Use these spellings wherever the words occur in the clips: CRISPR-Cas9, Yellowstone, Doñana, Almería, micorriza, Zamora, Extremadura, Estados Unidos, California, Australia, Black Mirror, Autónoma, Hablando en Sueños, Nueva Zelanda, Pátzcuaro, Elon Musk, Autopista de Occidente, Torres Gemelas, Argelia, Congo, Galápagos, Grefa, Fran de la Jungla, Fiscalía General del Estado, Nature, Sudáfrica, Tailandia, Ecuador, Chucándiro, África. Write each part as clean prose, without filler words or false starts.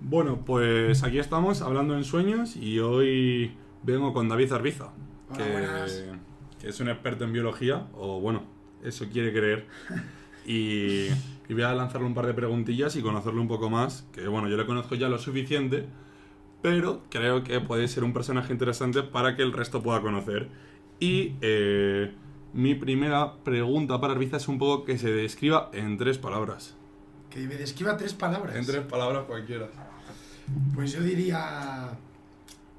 Bueno, pues aquí estamos, hablando en sueños, y hoy vengo con David Arbiza, que es un experto en biología, o bueno, eso quiere creer, y voy a lanzarle un par de preguntillas y conocerlo un poco más, que bueno, yo le conozco ya lo suficiente, pero creo que puede ser un personaje interesante para que el resto pueda conocer. Y mi primera pregunta para Arbiza es un poco que se describa en 3 palabras. Que me describa 3 palabras. En 3 palabras cualquiera. Pues yo diría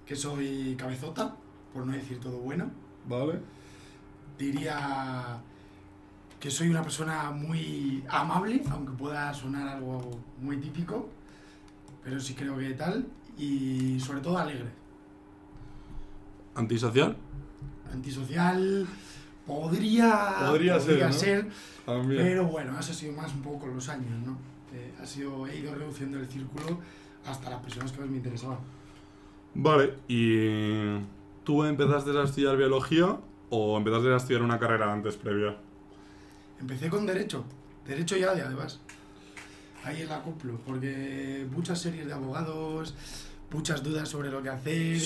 que soy cabezota, por no decir todo bueno. Vale. Diría que soy una persona muy amable, aunque pueda sonar algo muy típico, pero sí creo que tal, y sobre todo alegre. ¿Antisocial? Antisocial... Podría ser, ¿no? Pero bueno, eso ha sido más un poco con los años, ¿no? He ido reduciendo el círculo hasta las personas que más me interesaban. Vale, ¿y tú empezaste a estudiar biología o empezaste a estudiar una carrera antes previa? Empecé con Derecho y además. Ahí la cumplo, porque muchas series de abogados, muchas dudas sobre lo que hacer.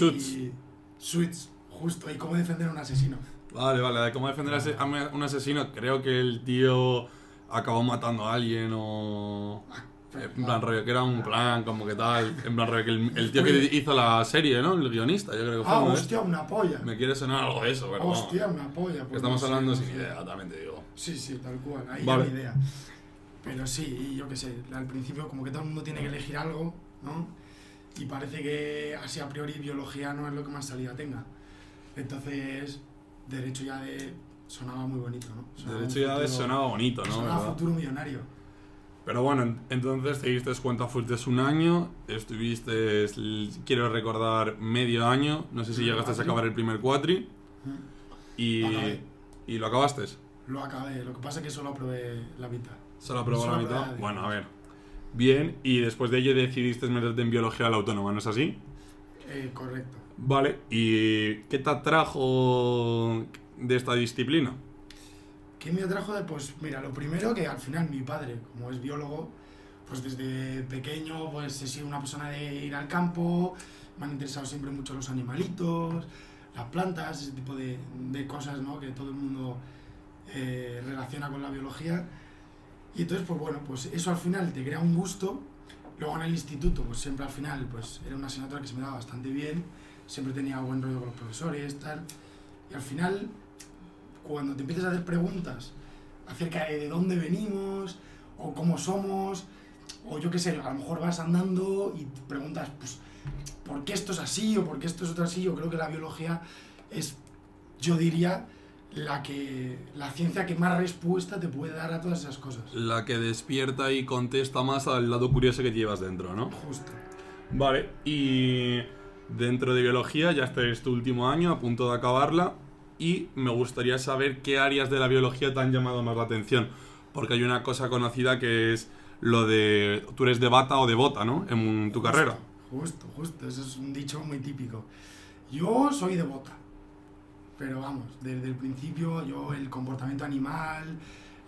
Suits, justo, y cómo defender a un asesino. Vale, de cómo defender a un asesino. Creo que el tío acabó matando a alguien o... En plan rollo, que era un plan, como que tal... En plan rollo, que el tío que hizo la serie, ¿no? El guionista, yo creo que fue... hostia, una polla. Me quiere sonar algo de eso, pero hostia, una polla. Pues estamos hablando sin idea, también te digo. Sí, tal cual, ahí vale. Hay idea. Pero sí, y yo qué sé, al principio como que todo el mundo tiene que elegir algo, ¿no? Y parece que así a priori biología no es lo que más salida tenga. Entonces... Derecho y AD sonaba muy bonito, ¿no? Derecho y AD sonaba bonito, ¿no? Sonaba futuro millonario. Pero bueno, entonces te diste cuenta, fuiste un año, estuviste, quiero recordar, medio año, no sé si llegaste a acabar el primer cuatri. ¿Y lo acabaste? Lo acabé, lo que pasa es que solo aprobé la mitad. ¿Solo aprobó la mitad? Bueno, a ver. Bien, y después de ello decidiste meterte en biología a la Autónoma, ¿no es así? Correcto. Vale, ¿y qué te atrajo de esta disciplina? ¿Qué me atrajo? Pues mira, lo primero que al final mi padre, como es biólogo, pues desde pequeño pues he sido una persona de ir al campo, me han interesado siempre mucho los animalitos, las plantas, ese tipo de cosas, ¿no? Que todo el mundo relaciona con la biología. Y entonces, pues bueno, pues eso al final te crea un gusto. Luego en el instituto, pues siempre al final, pues era una asignatura que se me daba bastante bien. Siempre tenía buen rollo con los profesores, tal. Y al final, cuando te empiezas a hacer preguntas acerca de dónde venimos, o cómo somos, o yo qué sé, a lo mejor vas andando y te preguntas, pues, ¿por qué esto es así o por qué esto es otro así? Yo creo que la biología es, yo diría, la ciencia que más respuesta te puede dar a todas esas cosas. La que despierta y contesta más al lado curioso que llevas dentro, ¿no? Justo. Vale, y... Dentro de biología, ya este es tu último año, a punto de acabarla, y me gustaría saber qué áreas de la biología te han llamado más la atención, porque hay una cosa conocida que es lo de tú eres de bata o de bota, ¿no? En tu carrera. Justo, eso es un dicho muy típico. Yo soy de bota, pero vamos, desde el principio yo el comportamiento animal,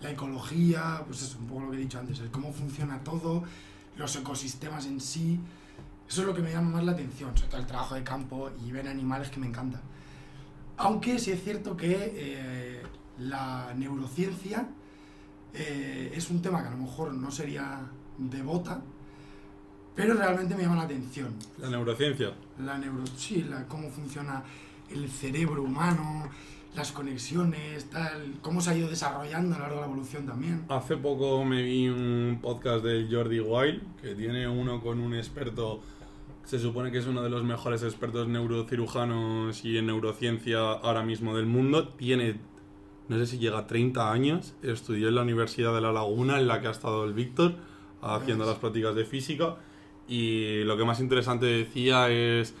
la ecología, pues es un poco lo que he dicho antes, el cómo funciona todo, los ecosistemas en sí... Eso es lo que me llama más la atención, sobre todo el trabajo de campo y ver animales que me encanta. Aunque sí es cierto que la neurociencia es un tema que a lo mejor no sería de bota, pero realmente me llama la atención. ¿La neurociencia? Cómo funciona el cerebro humano, las conexiones, tal, cómo se ha ido desarrollando a lo largo de la evolución también. Hace poco me vi un podcast del Jordi Wild, que tiene uno con un experto... Se supone que es uno de los mejores expertos neurocirujanos y en neurociencia ahora mismo del mundo. Tiene, no sé si llega a 30 años, estudió en la Universidad de La Laguna, en la que ha estado el Víctor, haciendo las prácticas de física. Y lo que más interesante decía es...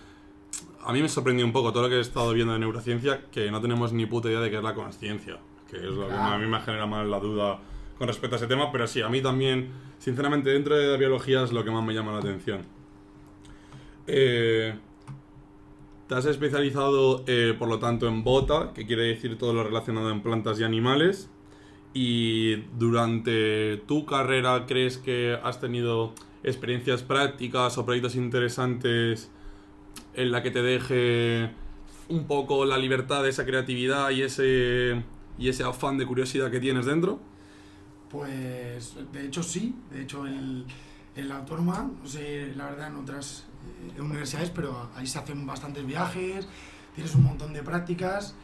A mí me sorprendió un poco todo lo que he estado viendo de neurociencia, que no tenemos ni puta idea de qué es la consciencia, que es lo que a mí me genera más la duda con respecto a ese tema, pero sí, a mí también, sinceramente, dentro de la biología es lo que más me llama la atención. Te has especializado, por lo tanto, en bota, que quiere decir todo lo relacionado en plantas y animales, y durante tu carrera, ¿crees que has tenido experiencias prácticas o proyectos interesantes en la que te deje un poco la libertad de esa creatividad y ese afán de curiosidad que tienes dentro? Pues de hecho sí, de hecho en la Autónoma, no sé la verdad en otras universidades, pero ahí se hacen bastantes viajes, tienes un montón de prácticas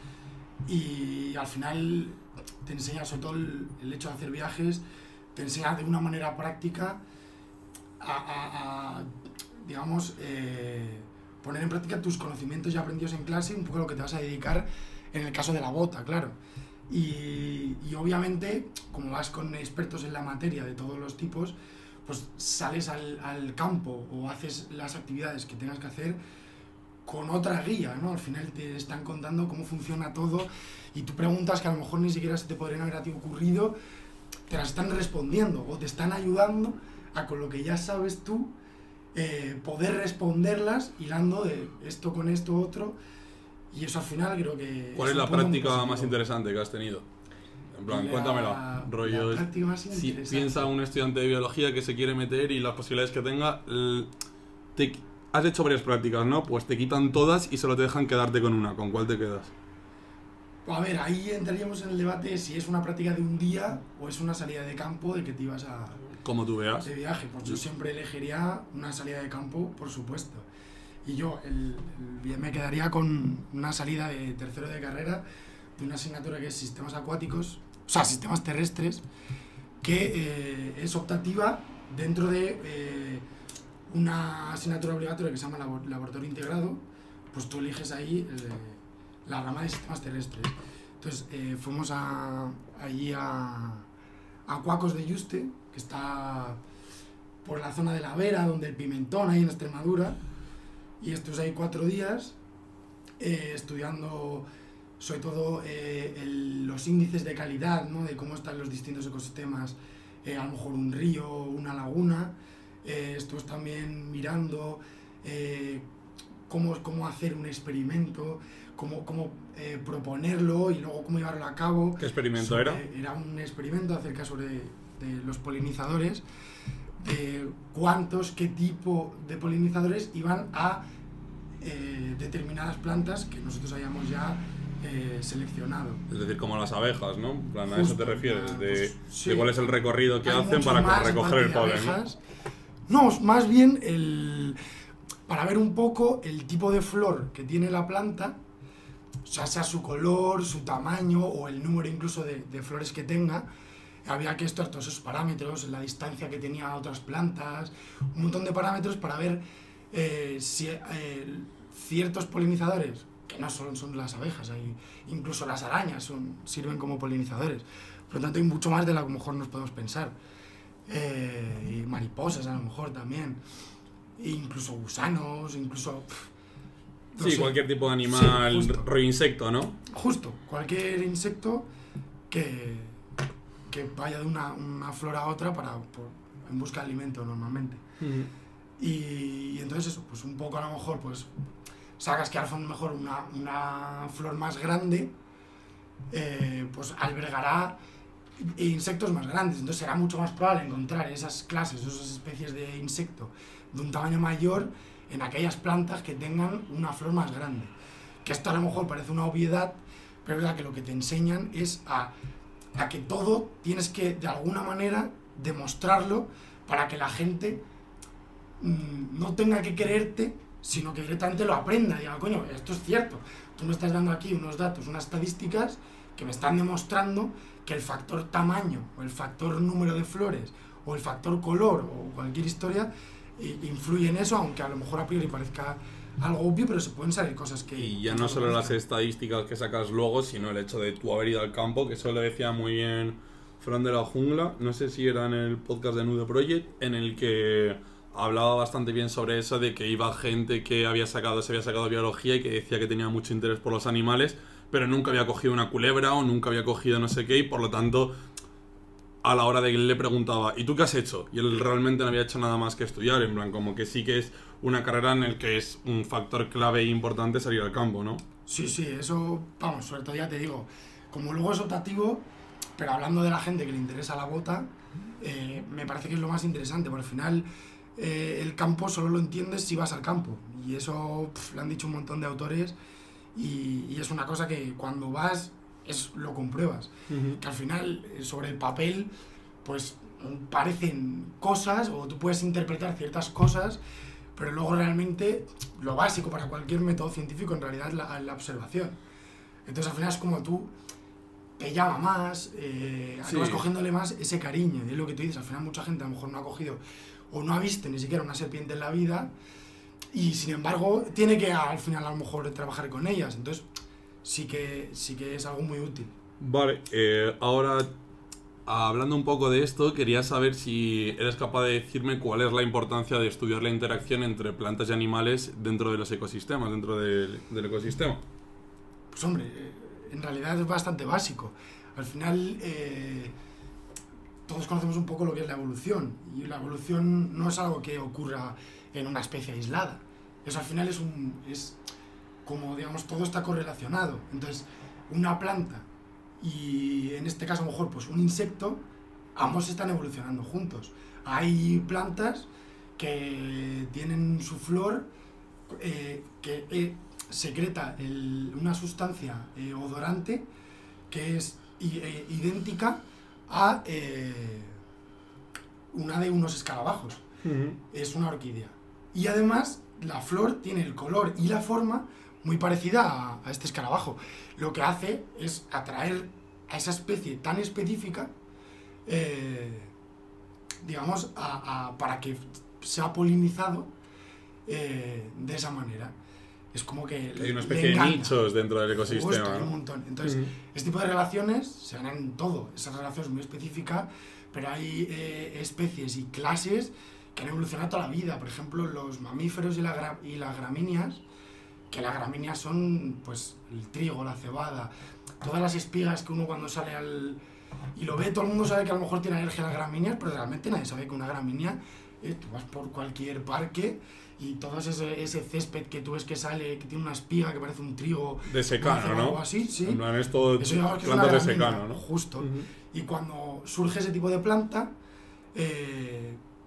y al final te enseña sobre todo el hecho de hacer viajes, te enseña de una manera práctica a digamos, poner en práctica tus conocimientos ya aprendidos en clase, un poco a lo que te vas a dedicar en el caso de la bota, claro. Y obviamente, como vas con expertos en la materia de todos los tipos, pues sales al campo o haces las actividades que tengas que hacer con otra guía, ¿no? Al final te están contando cómo funciona todo y tú preguntas que a lo mejor ni siquiera se te podrían haber a ti ocurrido, te las están respondiendo o te están ayudando a con lo que ya sabes tú poder responderlas hilando de esto con esto otro. Y eso al final creo que... ¿Cuál es la práctica más interesante que has tenido? En plan, cuéntamela. Rollo, la práctica más interesante. Si piensa un estudiante de biología que se quiere meter y las posibilidades que tenga, has hecho varias prácticas, ¿no? Pues te quitan todas y solo te dejan quedarte con una. ¿Con cuál te quedas? A ver, ahí entraríamos en el debate si es una práctica de un día o es una salida de campo de que te ibas a... Como tú veas. De viaje. Pues yo siempre elegiría una salida de campo, por supuesto. Y yo me quedaría con una salida de tercero de carrera de una asignatura que es sistemas acuáticos, o sea, sistemas terrestres, que es optativa dentro de una asignatura obligatoria que se llama laboratorio integrado, pues tú eliges ahí la rama de sistemas terrestres. Entonces fuimos allí a Cuacos de Yuste, que está por la zona de la Vera, donde el Pimentón, ahí en Extremadura. Y estuve ahí 4 días estudiando sobre todo los índices de calidad, ¿no? De cómo están los distintos ecosistemas, a lo mejor un río, una laguna. Estuve también mirando cómo hacer un experimento, cómo proponerlo y luego cómo llevarlo a cabo. ¿Qué experimento era? Era un experimento acerca de los polinizadores. Qué tipo de polinizadores iban a determinadas plantas que nosotros hayamos ya seleccionado. Es decir, como las abejas, ¿no? Justo, ¿a eso te refieres? Pues, sí. De cuál es el recorrido que hacen para recoger el polen, ¿no? No, más bien para ver un poco el tipo de flor que tiene la planta, ya sea su color, su tamaño o el número incluso de flores que tenga. Había que estar todos esos parámetros, la distancia que tenía a otras plantas, un montón de parámetros para ver si ciertos polinizadores, que no solo son las abejas, incluso las arañas sirven como polinizadores. Por lo tanto hay mucho más de lo que a lo mejor nos podemos pensar. Y mariposas a lo mejor también, e incluso gusanos, incluso... No sí, sé. Cualquier tipo de animal, sí, reinsecto, ¿no? Justo, cualquier insecto que vaya de una flor a otra en busca de alimento normalmente. Uh-huh. Y entonces eso, pues un poco a lo mejor pues sacas que a lo mejor una flor más grande pues albergará insectos más grandes, entonces será mucho más probable encontrar esas clases, esas especies de insecto de un tamaño mayor en aquellas plantas que tengan una flor más grande. Que esto a lo mejor parece una obviedad, pero es verdad que lo que te enseñan es a que todo tienes que, de alguna manera, demostrarlo para que la gente no tenga que creerte, sino que directamente lo aprenda. Diga, coño, esto es cierto. Tú me estás dando aquí unos datos, unas estadísticas que me están demostrando que el factor tamaño, o el factor número de flores, o el factor color, o cualquier historia, influye en eso, aunque a lo mejor a priori parezca algo obvio, pero se pueden salir cosas que... Y ya no solo las estadísticas que sacas luego, sino el hecho de tu haber ido al campo, que eso lo decía muy bien Fran de la Jungla, no sé si era en el podcast de Nudo Project, en el que hablaba bastante bien sobre eso, de que iba gente que se había sacado biología y que decía que tenía mucho interés por los animales, pero nunca había cogido una culebra o nunca había cogido no sé qué, y por lo tanto, a la hora de que le preguntaba, ¿y tú qué has hecho? Y él realmente no había hecho nada más que estudiar, en plan, como que sí que es una carrera en la que es un factor clave e importante salir al campo, ¿no? Sí, sí, eso, vamos, sobre todo ya te digo, como luego es optativo, pero hablando de la gente que le interesa la bota, me parece que es lo más interesante, porque al final el campo solo lo entiendes si vas al campo, y eso lo han dicho un montón de autores, y es una cosa que cuando vas lo compruebas. Que al final, sobre el papel, pues parecen cosas, o tú puedes interpretar ciertas cosas, pero luego realmente lo básico para cualquier método científico en realidad es la observación. Entonces al final es como tú te llama más, acabas cogiéndole más ese cariño, y es lo que tú dices, al final mucha gente a lo mejor no ha cogido o no ha visto ni siquiera una serpiente en la vida, y sin embargo tiene que al final a lo mejor trabajar con ellas, entonces sí que es algo muy útil. Vale, ahora hablando un poco de esto, quería saber si eres capaz de decirme cuál es la importancia de estudiar la interacción entre plantas y animales dentro de los ecosistemas, dentro del ecosistema. Pues hombre, en realidad es bastante básico. Al final todos conocemos un poco lo que es la evolución, y la evolución no es algo que ocurra en una especie aislada. Eso al final es como, digamos, todo está correlacionado. Entonces, una planta y en este caso a lo mejor pues un insecto, ambos están evolucionando juntos. Hay plantas que tienen su flor que secreta una sustancia odorante que es idéntica a una de unos escarabajos. Es una orquídea, y además la flor tiene el color y la forma muy parecida a este escarabajo. Lo que hace es atraer a esa especie tan específica, digamos, para que sea polinizado de esa manera. Es como que hay una especie de nichos dentro del ecosistema. Gusta, ¿no? Un montón. Entonces, este tipo de relaciones se dan en todo. Esas relaciones muy específicas, pero hay especies y clases que han evolucionado toda la vida. Por ejemplo, los mamíferos y las gramíneas, que las gramíneas son pues el trigo, la cebada, todas las espigas que uno cuando sale y lo ve, todo el mundo sabe que a lo mejor tiene alergia a las gramíneas, pero realmente nadie sabe que una gramínea, tú vas por cualquier parque y todo ese césped que tú ves que sale, que tiene una espiga que parece un trigo de secano, ¿no? Algo así, sí. En plan, esto es plantas de secano, ¿no? Justo. Y cuando surge ese tipo de planta,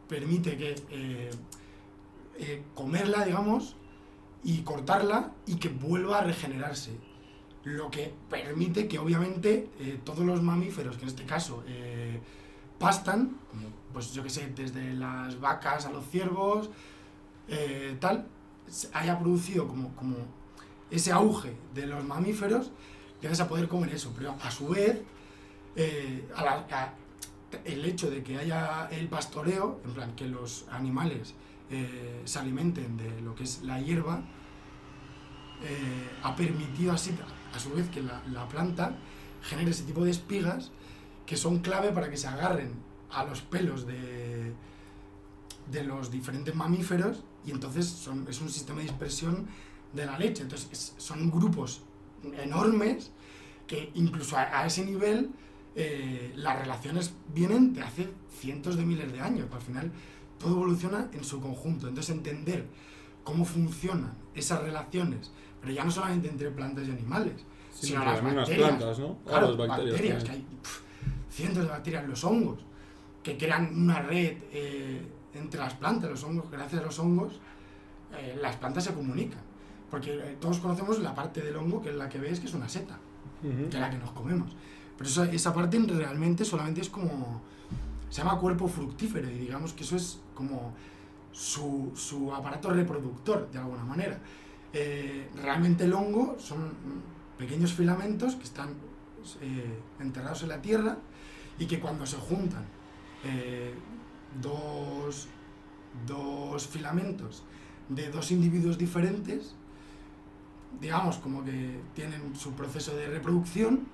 permite que comerla, digamos, y cortarla, y que vuelva a regenerarse, lo que permite que obviamente todos los mamíferos que en este caso pastan, pues yo que sé, desde las vacas a los ciervos, tal, haya producido como ese auge de los mamíferos, gracias a poder comer eso. Pero a su vez, el hecho de que haya el pastoreo, en plan que los animales se alimenten de lo que es la hierba, ha permitido así a su vez que la planta genere ese tipo de espigas que son clave para que se agarren a los pelos de los diferentes mamíferos, y entonces es un sistema de dispersión de la leche. Entonces son grupos enormes que incluso a ese nivel las relaciones vienen de hace cientos de miles de años. Al final todo evoluciona en su conjunto. Entonces, entender cómo funcionan esas relaciones, pero ya no solamente entre plantas y animales, sí, sino las bacterias, plantas, ¿no? Claro, las bacterias que hay cientos de bacterias, los hongos, que crean una red entre las plantas, los hongos. Gracias a los hongos, las plantas se comunican, porque todos conocemos la parte del hongo que es la que ves que es una seta, que es la que nos comemos, pero esa parte realmente solamente es como... se llama cuerpo fructífero, y digamos que eso es como su aparato reproductor, de alguna manera. Realmente el hongo son pequeños filamentos que están enterrados en la tierra, y que cuando se juntan dos filamentos de dos individuos diferentes, digamos como que tienen su proceso de reproducción,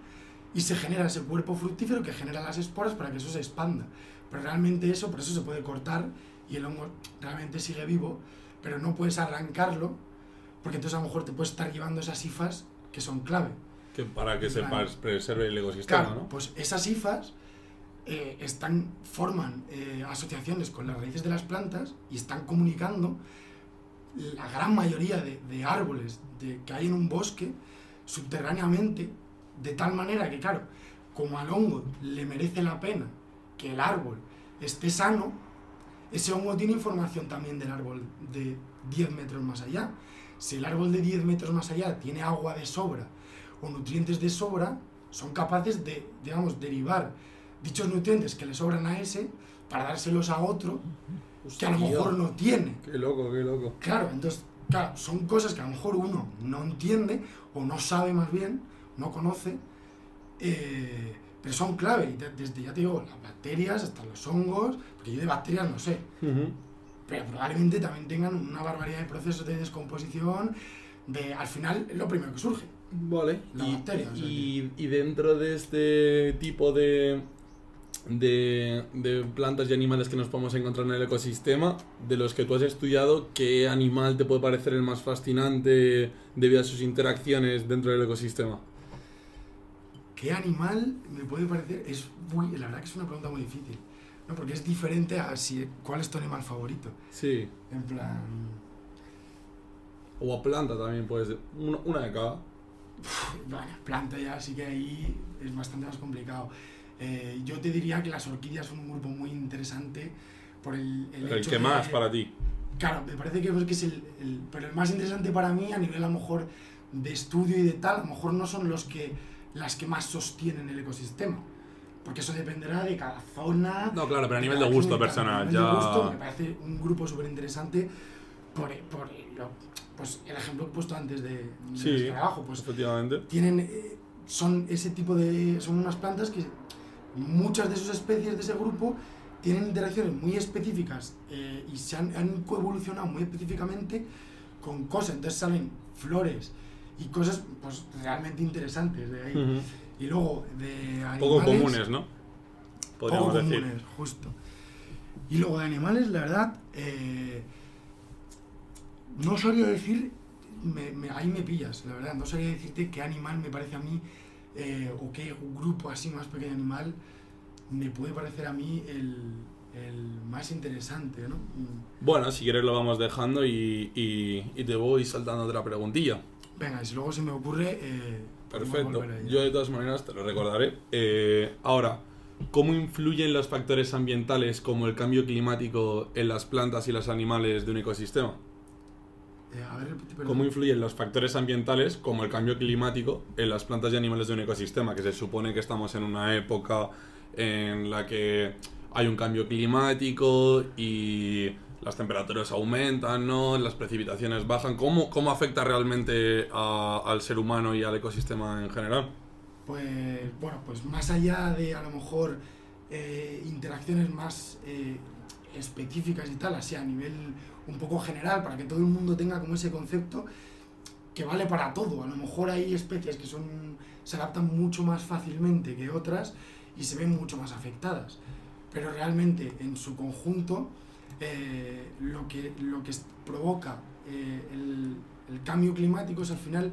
y se genera ese cuerpo fructífero que genera las esporas para que eso se expanda. Pero realmente eso, por eso se puede cortar, y el hongo realmente sigue vivo, pero no puedes arrancarlo, porque entonces a lo mejor te puedes estar llevando esas hifas que son clave. Que para que se preserve el ecosistema, claro, ¿no? Pues esas hifas forman asociaciones con las raíces de las plantas, y están comunicando. La gran mayoría de árboles que hay en un bosque, subterráneamente, de tal manera que, claro, como al hongo le merece la pena que el árbol esté sano, Ese hongo tiene información también del árbol de 10 metros más allá. Si el árbol de 10 metros más allá tiene agua de sobra o nutrientes de sobra, son capaces de, digamos, derivar dichos nutrientes que le sobran a ese para dárselos a otro que a lo mejor no tiene. Qué loco, qué loco. Claro, entonces, claro, son cosas que a lo mejor uno no entiende o no sabe, más bien, no conoce, pero son clave. Desde, ya te digo, las bacterias hasta los hongos, porque yo de bacterias no sé, pero probablemente también tengan una barbaridad de procesos de descomposición, de al final lo primero que surge. Vale. La bacteria. O sea, y dentro de este tipo de plantas y animales que nos podemos encontrar en el ecosistema, de los que tú has estudiado, ¿qué animal te puede parecer el más fascinante debido a sus interacciones dentro del ecosistema? ¿Qué animal me puede parecer? Es muy, la verdad que es una pregunta muy difícil, ¿no? Porque es diferente a si, cuál es tu animal favorito. Sí. En plan... O a planta también puede ser. Una de cada. Bueno, planta ya, así que ahí es bastante más complicado. Yo te diría que las orquídeas son un grupo muy interesante por el hecho que más para ti. Claro, me parece que es pero el más interesante para mí a nivel a lo mejor de estudio y de tal, a lo mejor no son las que más sostienen el ecosistema, porque eso dependerá de cada zona. No, claro, pero a nivel de gusto personal ya. De gusto me parece un grupo súper interesante pues el ejemplo que he puesto antes de sí, trabajo, pues efectivamente. Son unas plantas que muchas de sus especies de ese grupo tienen interacciones muy específicas y se han coevolucionado muy específicamente con cosas, entonces salen flores y cosas pues realmente interesantes de ahí. Y luego de animales, poco comunes, ¿no? Podríamos decir. Poco comunes, justo. Y luego de animales, la verdad, no sabría decir, ahí me pillas, la verdad, no sabría decirte qué animal me parece a mí o qué grupo así más pequeño animal me puede parecer a mí el más interesante, ¿no? Bueno, si quieres lo vamos dejando y te voy saltando otra preguntilla. Venga, y si luego se me ocurre... Perfecto, yo de todas maneras te lo recordaré. Ahora, ¿cómo influyen los factores ambientales como el cambio climático en las plantas y los animales de un ecosistema? ¿Cómo influyen los factores ambientales como el cambio climático en las plantas y animales de un ecosistema? Que se supone que estamos en una época en la que hay un cambio climático y las temperaturas aumentan, ¿no? Las precipitaciones bajan. ¿Cómo afecta realmente al ser humano y al ecosistema en general? Pues bueno, pues más allá de a lo mejor interacciones más específicas y tal, así a nivel un poco general, para que todo el mundo tenga como ese concepto que vale para todo. A lo mejor hay especies que se adaptan mucho más fácilmente que otras y se ven mucho más afectadas, pero realmente en su conjunto lo que provoca el cambio climático es al final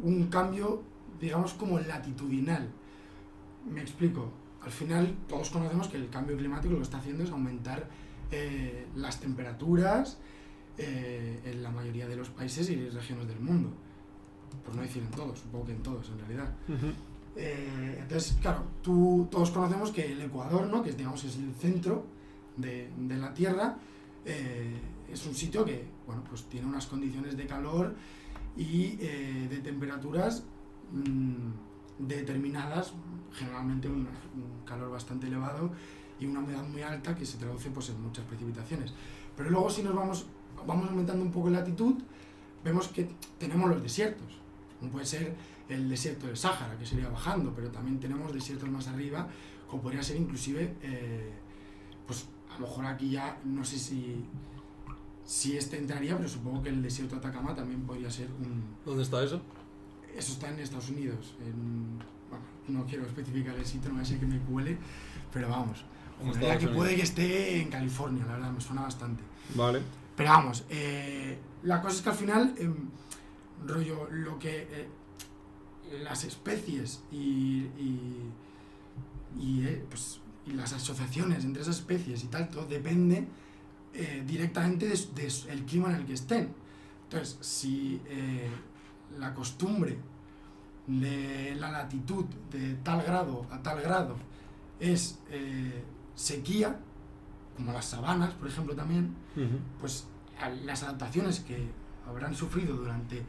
un cambio, digamos, como latitudinal. Me explico. Al final todos conocemos que el cambio climático lo que está haciendo es aumentar las temperaturas en la mayoría de los países y regiones del mundo, por no decir en todos, supongo que en todos en realidad. Entonces, claro, todos conocemos que el Ecuador, ¿no? Que digamos es el centro de la Tierra, es un sitio que, bueno, pues tiene unas condiciones de calor y de temperaturas determinadas, generalmente un calor bastante elevado y una humedad muy alta que se traduce pues en muchas precipitaciones. Pero luego si nos vamos aumentando un poco en latitud, vemos que tenemos los desiertos, como puede ser el desierto del Sáhara, que sería bajando, pero también tenemos desiertos más arriba, como podría ser inclusive, pues a lo mejor aquí ya, no sé si este entraría, pero supongo que el desierto de Atacama también podría ser un... ¿Dónde está eso? Eso está en Estados Unidos, bueno, no quiero especificar el sitio, no sé que me cuele, pero vamos. La verdad que puede que esté en California, la verdad, me suena bastante. Vale. Pero vamos, la cosa es que al final, rollo, lo que las especies y las asociaciones entre esas especies y tal, todo depende directamente del clima en el que estén. Entonces, si la costumbre de la latitud de tal grado a tal grado es sequía, como las sabanas, por ejemplo, también, pues las adaptaciones que habrán sufrido durante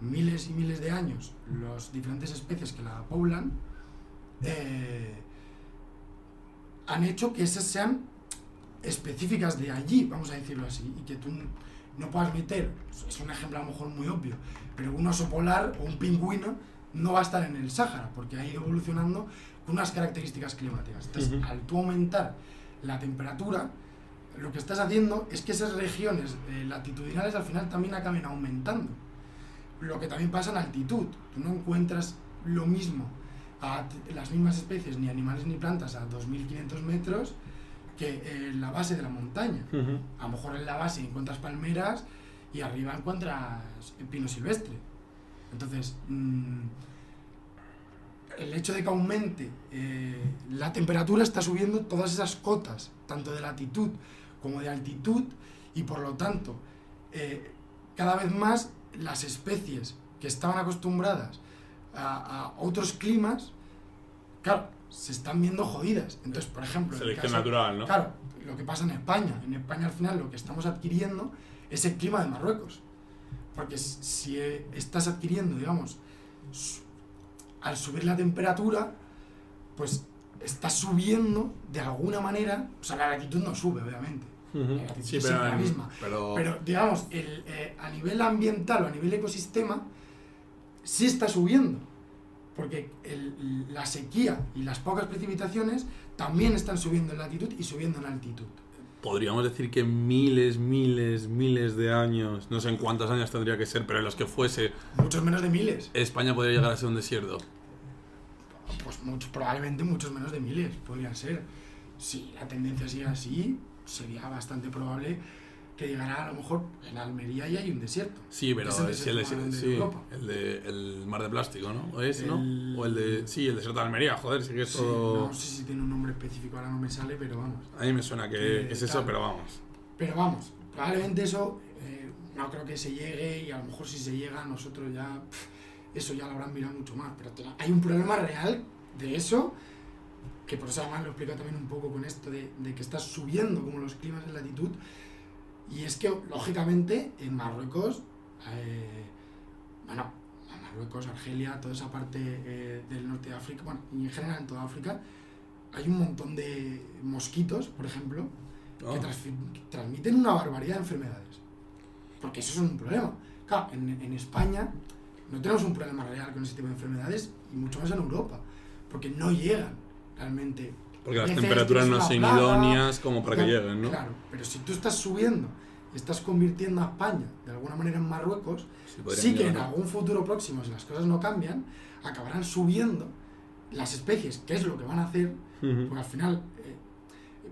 miles y miles de años las diferentes especies que la poblan, han hecho que esas sean específicas de allí, vamos a decirlo así, y que tú no puedas meter, es un ejemplo a lo mejor muy obvio, pero un oso polar o un pingüino no va a estar en el Sáhara, porque ha ido evolucionando con unas características climáticas. Entonces, al tú aumentar la temperatura, lo que estás haciendo es que esas regiones latitudinales al final también acaben aumentando. Lo que también pasa en altitud, tú no encuentras lo mismo, a las mismas especies, ni animales ni plantas, a 2.500 metros que en la base de la montaña. A lo mejor en la base encuentras palmeras y arriba encuentras pino silvestre. Entonces, el hecho de que aumente la temperatura está subiendo todas esas cotas, tanto de latitud como de altitud, y por lo tanto, cada vez más las especies que estaban acostumbradas a otros climas, claro, se están viendo jodidas. Entonces, por ejemplo, selección natural, ¿no? Claro, lo que pasa en España. En España al final lo que estamos adquiriendo es el clima de Marruecos. Porque si estás adquiriendo, digamos, al subir la temperatura, pues estás subiendo de alguna manera, o sea, la latitud no sube, obviamente. La latitud sí, es siempre la misma. Pero digamos, a nivel ambiental o a nivel ecosistema, sí está subiendo. Porque la sequía y las pocas precipitaciones también están subiendo en latitud y subiendo en altitud. Podríamos decir que miles de años, no sé en cuántos años tendría que ser, pero en los que fuese... Muchos menos de miles. España podría llegar a ser un desierto. Pues probablemente muchos menos de miles podrían ser. Si la tendencia sigue así, sería bastante probable que llegara, a lo mejor, en Almería y hay un desierto. Sí, pero es el desierto, el mar de plástico, ¿no? ¿No? O el de... Sí, el desierto de Almería, joder, sí que es todo... No sé si tiene un nombre específico, ahora no me sale, pero vamos. A mí me suena que es eso, claro. Pero vamos, probablemente eso no creo que se llegue, y a lo mejor si se llega nosotros ya... eso ya lo habrán mirado mucho más, pero hay un problema real de eso, que por eso además lo explico también un poco con esto de que estás subiendo como los climas en latitud. Y es que, lógicamente, en Marruecos, Argelia, toda esa parte del norte de África, bueno, y en general en toda África, hay un montón de mosquitos, por ejemplo, que transmiten una barbaridad de enfermedades. Porque eso es un problema. Claro, en España no tenemos un problema real con ese tipo de enfermedades, y mucho más en Europa, porque no llegan realmente... Porque las temperaturas no son idóneas como para que lleguen, ¿no? Claro, pero si tú estás subiendo, estás convirtiendo a España de alguna manera en Marruecos, sí que en algún futuro próximo, si las cosas no cambian, acabarán subiendo las especies, que es lo que van a hacer, porque al final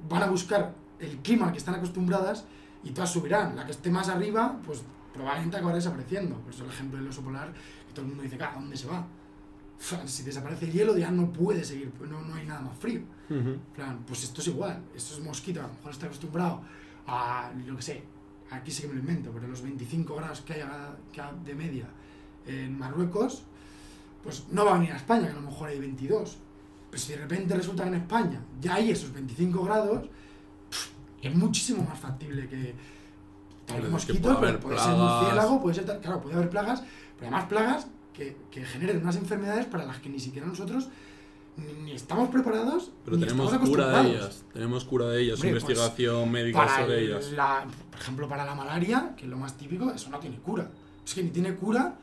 van a buscar el clima al que están acostumbradas y todas subirán. La que esté más arriba, pues probablemente acabará desapareciendo. Por eso el ejemplo del oso polar, que todo el mundo dice, ¿a dónde se va? Si desaparece el hielo, ya no puede seguir, no hay nada más frío. Plan, pues esto es igual, esto es mosquito, a lo mejor está acostumbrado a, yo que sé, aquí sí que me lo invento, pero los 25 grados que hay de media en Marruecos, pues no va a venir a España, que a lo mejor hay 22. Pero si de repente resulta que en España ya hay esos 25 grados, es muchísimo más factible que... Tal vez mosquitos, pero puede ser murciélago, puede ser... Claro, puede haber plagas, pero además plagas que generen unas enfermedades para las que ni siquiera nosotros ni estamos preparados, pero ni tenemos estamos acostumbrados. tenemos cura de ellas, hombre, investigación médica sobre ellas. Por ejemplo, para la malaria, que es lo más típico, eso no tiene cura. Es que ni tiene cura,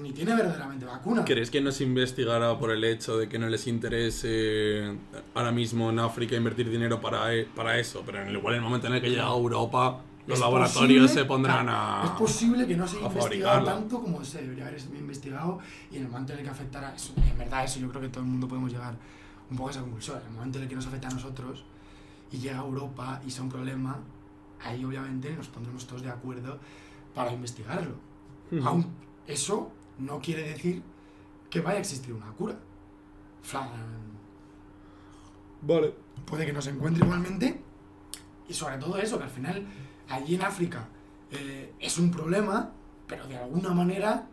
ni tiene verdaderamente vacuna. ¿Crees que no se investigará por el hecho de que no les interese ahora mismo en África invertir dinero para eso? Pero en el momento en el que llega a Europa... Los laboratorios se pondrán a... Es posible que no se haya investigado tanto como se debería haber investigado, y en el momento en el que afectara... Eso, en verdad, eso yo creo que todo el mundo podemos llegar un poco a esa conclusión. En el momento en el que nos afecta a nosotros y llega a Europa y sea un problema, ahí obviamente nos pondremos todos de acuerdo para investigarlo. Aún eso no quiere decir que vaya a existir una cura. Vale. Puede que nos encuentre igualmente, y sobre todo eso, que al final... Allí en África es un problema, pero de alguna manera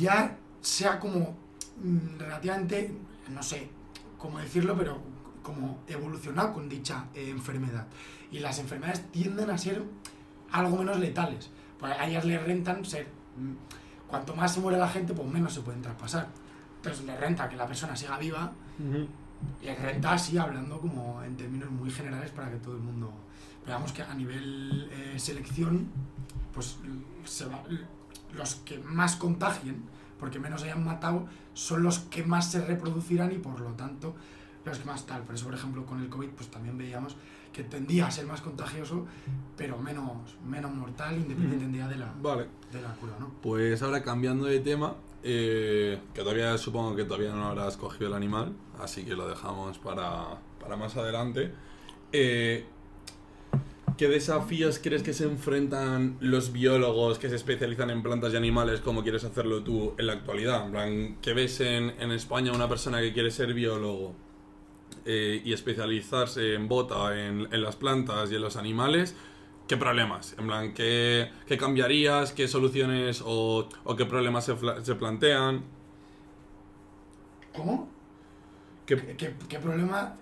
ya sea como relativamente, no sé cómo decirlo, pero como evolucionado con dicha enfermedad. Y las enfermedades tienden a ser algo menos letales. Pues a ellas les rentan ser... Cuanto más se muere la gente, pues menos se pueden traspasar. Entonces les renta que la persona siga viva, les renta así, hablando como en términos muy generales para que todo el mundo... Veamos que a nivel selección, pues se va, los que más contagien, porque menos hayan matado, son los que más se reproducirán y por lo tanto los que más tal. Por eso, por ejemplo, con el COVID pues también veíamos que tendía a ser más contagioso, pero menos mortal, independientemente de la cura, ¿no? Pues ahora cambiando de tema, que todavía supongo que todavía no habrás cogido el animal, así que lo dejamos para más adelante. ¿Qué desafíos crees que se enfrentan los biólogos que se especializan en plantas y animales como quieres hacerlo tú en la actualidad? En plan, ¿qué ves en España una persona que quiere ser biólogo y especializarse en bota, en las plantas y en los animales? ¿Qué problemas? En plan, ¿qué cambiarías? ¿Qué soluciones o qué problemas se plantean? ¿Cómo? ¿Qué problema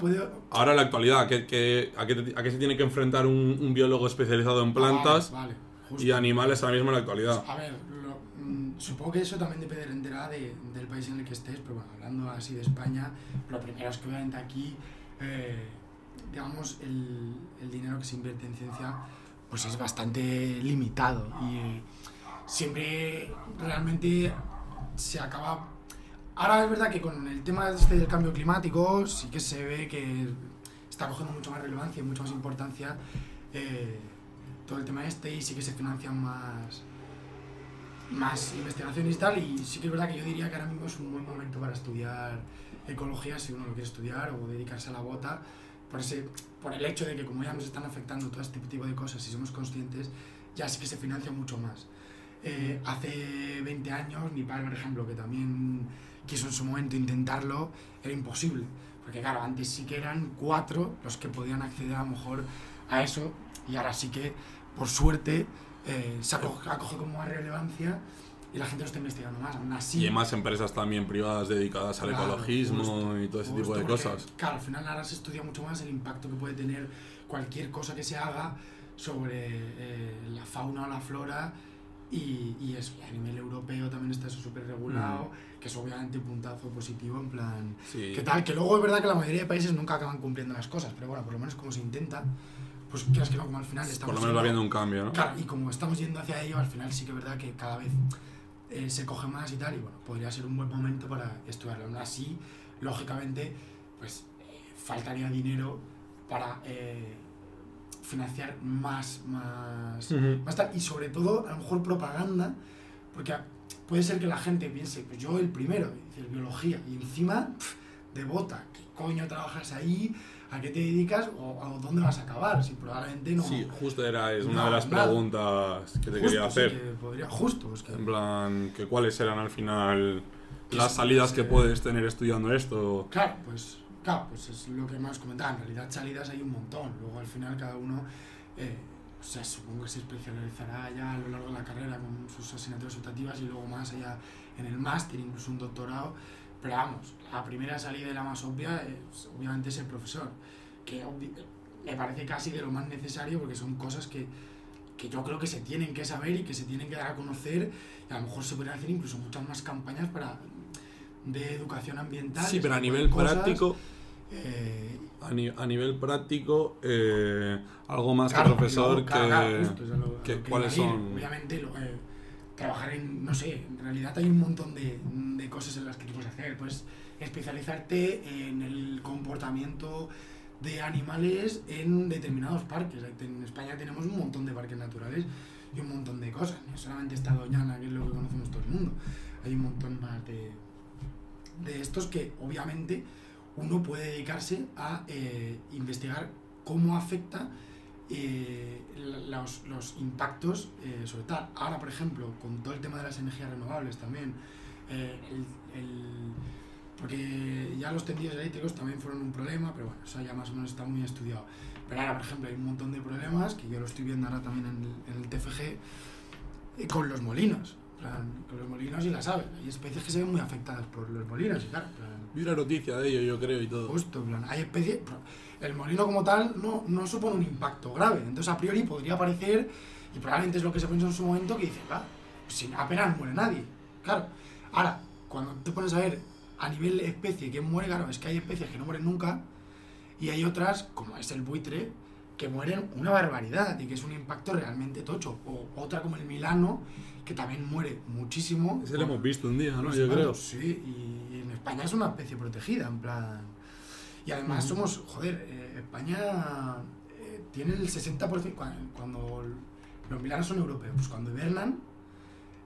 puede... Ahora en la actualidad, ¿a qué se tiene que enfrentar un biólogo especializado en plantas y animales ahora mismo en la actualidad? Pues, a ver, supongo que eso también dependerá del país en el que estés, pero bueno, hablando así de España, lo primero es que obviamente aquí, digamos, el dinero que se invierte en ciencia pues es bastante limitado y siempre realmente se acaba... Ahora es verdad que con el tema este del cambio climático sí que se ve que está cogiendo mucho más relevancia y mucha más importancia todo el tema este, y sí que se financian más investigaciones y tal, y sí que es verdad que yo diría que ahora mismo es un buen momento para estudiar ecología si uno lo quiere estudiar o dedicarse a la bota, por el hecho de que como ya nos están afectando todo este tipo de cosas y somos conscientes, ya sí que se financia mucho más. Hace 20 años, mi padre, por ejemplo, que también quiso en su momento intentarlo, era imposible. Porque claro, antes sí que eran 4 los que podían acceder a lo mejor a eso, y ahora sí que, por suerte, se ha cogido como más relevancia y la gente lo está investigando más. Aún así, y hay más empresas también privadas dedicadas al ecologismo y todo ese tipo de cosas. Claro, al final ahora se estudia mucho más el impacto que puede tener cualquier cosa que se haga sobre la fauna o la flora. Y eso, a nivel europeo también está eso súper regulado, que es obviamente un puntazo positivo, en plan... Sí. ¿Qué tal? Que luego es verdad que la mayoría de países nunca acaban cumpliendo las cosas, pero bueno, por lo menos como se intenta, pues creas que no, como al final estamos... Por lo menos va habiendo un cambio, ¿no? Claro, y como estamos yendo hacia ello, al final sí que es verdad que cada vez se coge más y tal, y bueno, podría ser un buen momento para estudiarlo. Aún así, lógicamente, pues faltaría dinero para... financiar más tal, y sobre todo a lo mejor propaganda, porque puede ser que la gente piense, pues yo el primero, es biología, y encima de bota, ¿qué coño trabajas ahí? ¿A qué te dedicas? ¿O dónde vas a acabar? Si probablemente no... Sí, justo es una de las preguntas que te quería hacer. Sí, en plan, que ¿cuáles serán al final las salidas que puedes tener estudiando esto? Claro, pues es lo que más comentaba, en realidad salidas hay un montón, luego al final cada uno, o sea, supongo que se especializará ya a lo largo de la carrera con sus asignaturas optativas y luego más allá en el máster, incluso un doctorado, pero vamos, la primera salida y la más obvia es, obviamente es el profesor, que me parece casi de lo más necesario porque son cosas que yo creo que se tienen que saber y que se tienen que dar a conocer, y a lo mejor se pueden hacer incluso muchas más campañas de educación ambiental. Sí, pero a nivel práctico... A nivel práctico, algo más que profesor que cuáles son... Obviamente, trabajar en, no sé, en realidad hay un montón de cosas en las que puedes hacer. Pues especializarte en el comportamiento de animales en determinados parques. En España tenemos un montón de parques naturales y un montón de cosas. No solamente está Doñana, que es lo que conocemos todo el mundo. Hay un montón más de estos que obviamente uno puede dedicarse a investigar cómo afecta los impactos sobre tal. Ahora, por ejemplo, con todo el tema de las energías renovables también, porque ya los tendidos eléctricos también fueron un problema, pero bueno, eso ya más o menos está muy estudiado. Pero ahora, por ejemplo, hay un montón de problemas que yo lo estoy viendo ahora también en el TFG con los molinos. con los molinos y las aves. Hay especies que se ven muy afectadas por los molinos y tal. Vi una noticia de ello, yo creo, y todo. Justo, hay especies... El molino como tal no supone un impacto grave. Entonces, a priori, podría parecer, y probablemente es lo que se pensó en su momento, que dice, claro, pues apenas muere nadie. Claro. Ahora, cuando te pones a ver a nivel especie que muere, claro, es que hay especies que no mueren nunca y hay otras, como es el buitre, que mueren una barbaridad y que es un impacto realmente tocho. O otra como el milano, que también muere muchísimo. Ese lo hemos visto un día, ¿no? Yo creo. Sí, y en España es una especie protegida, en plan... Y además somos, joder, España tiene el 60%, cuando los milanos son europeos, pues cuando hibernan,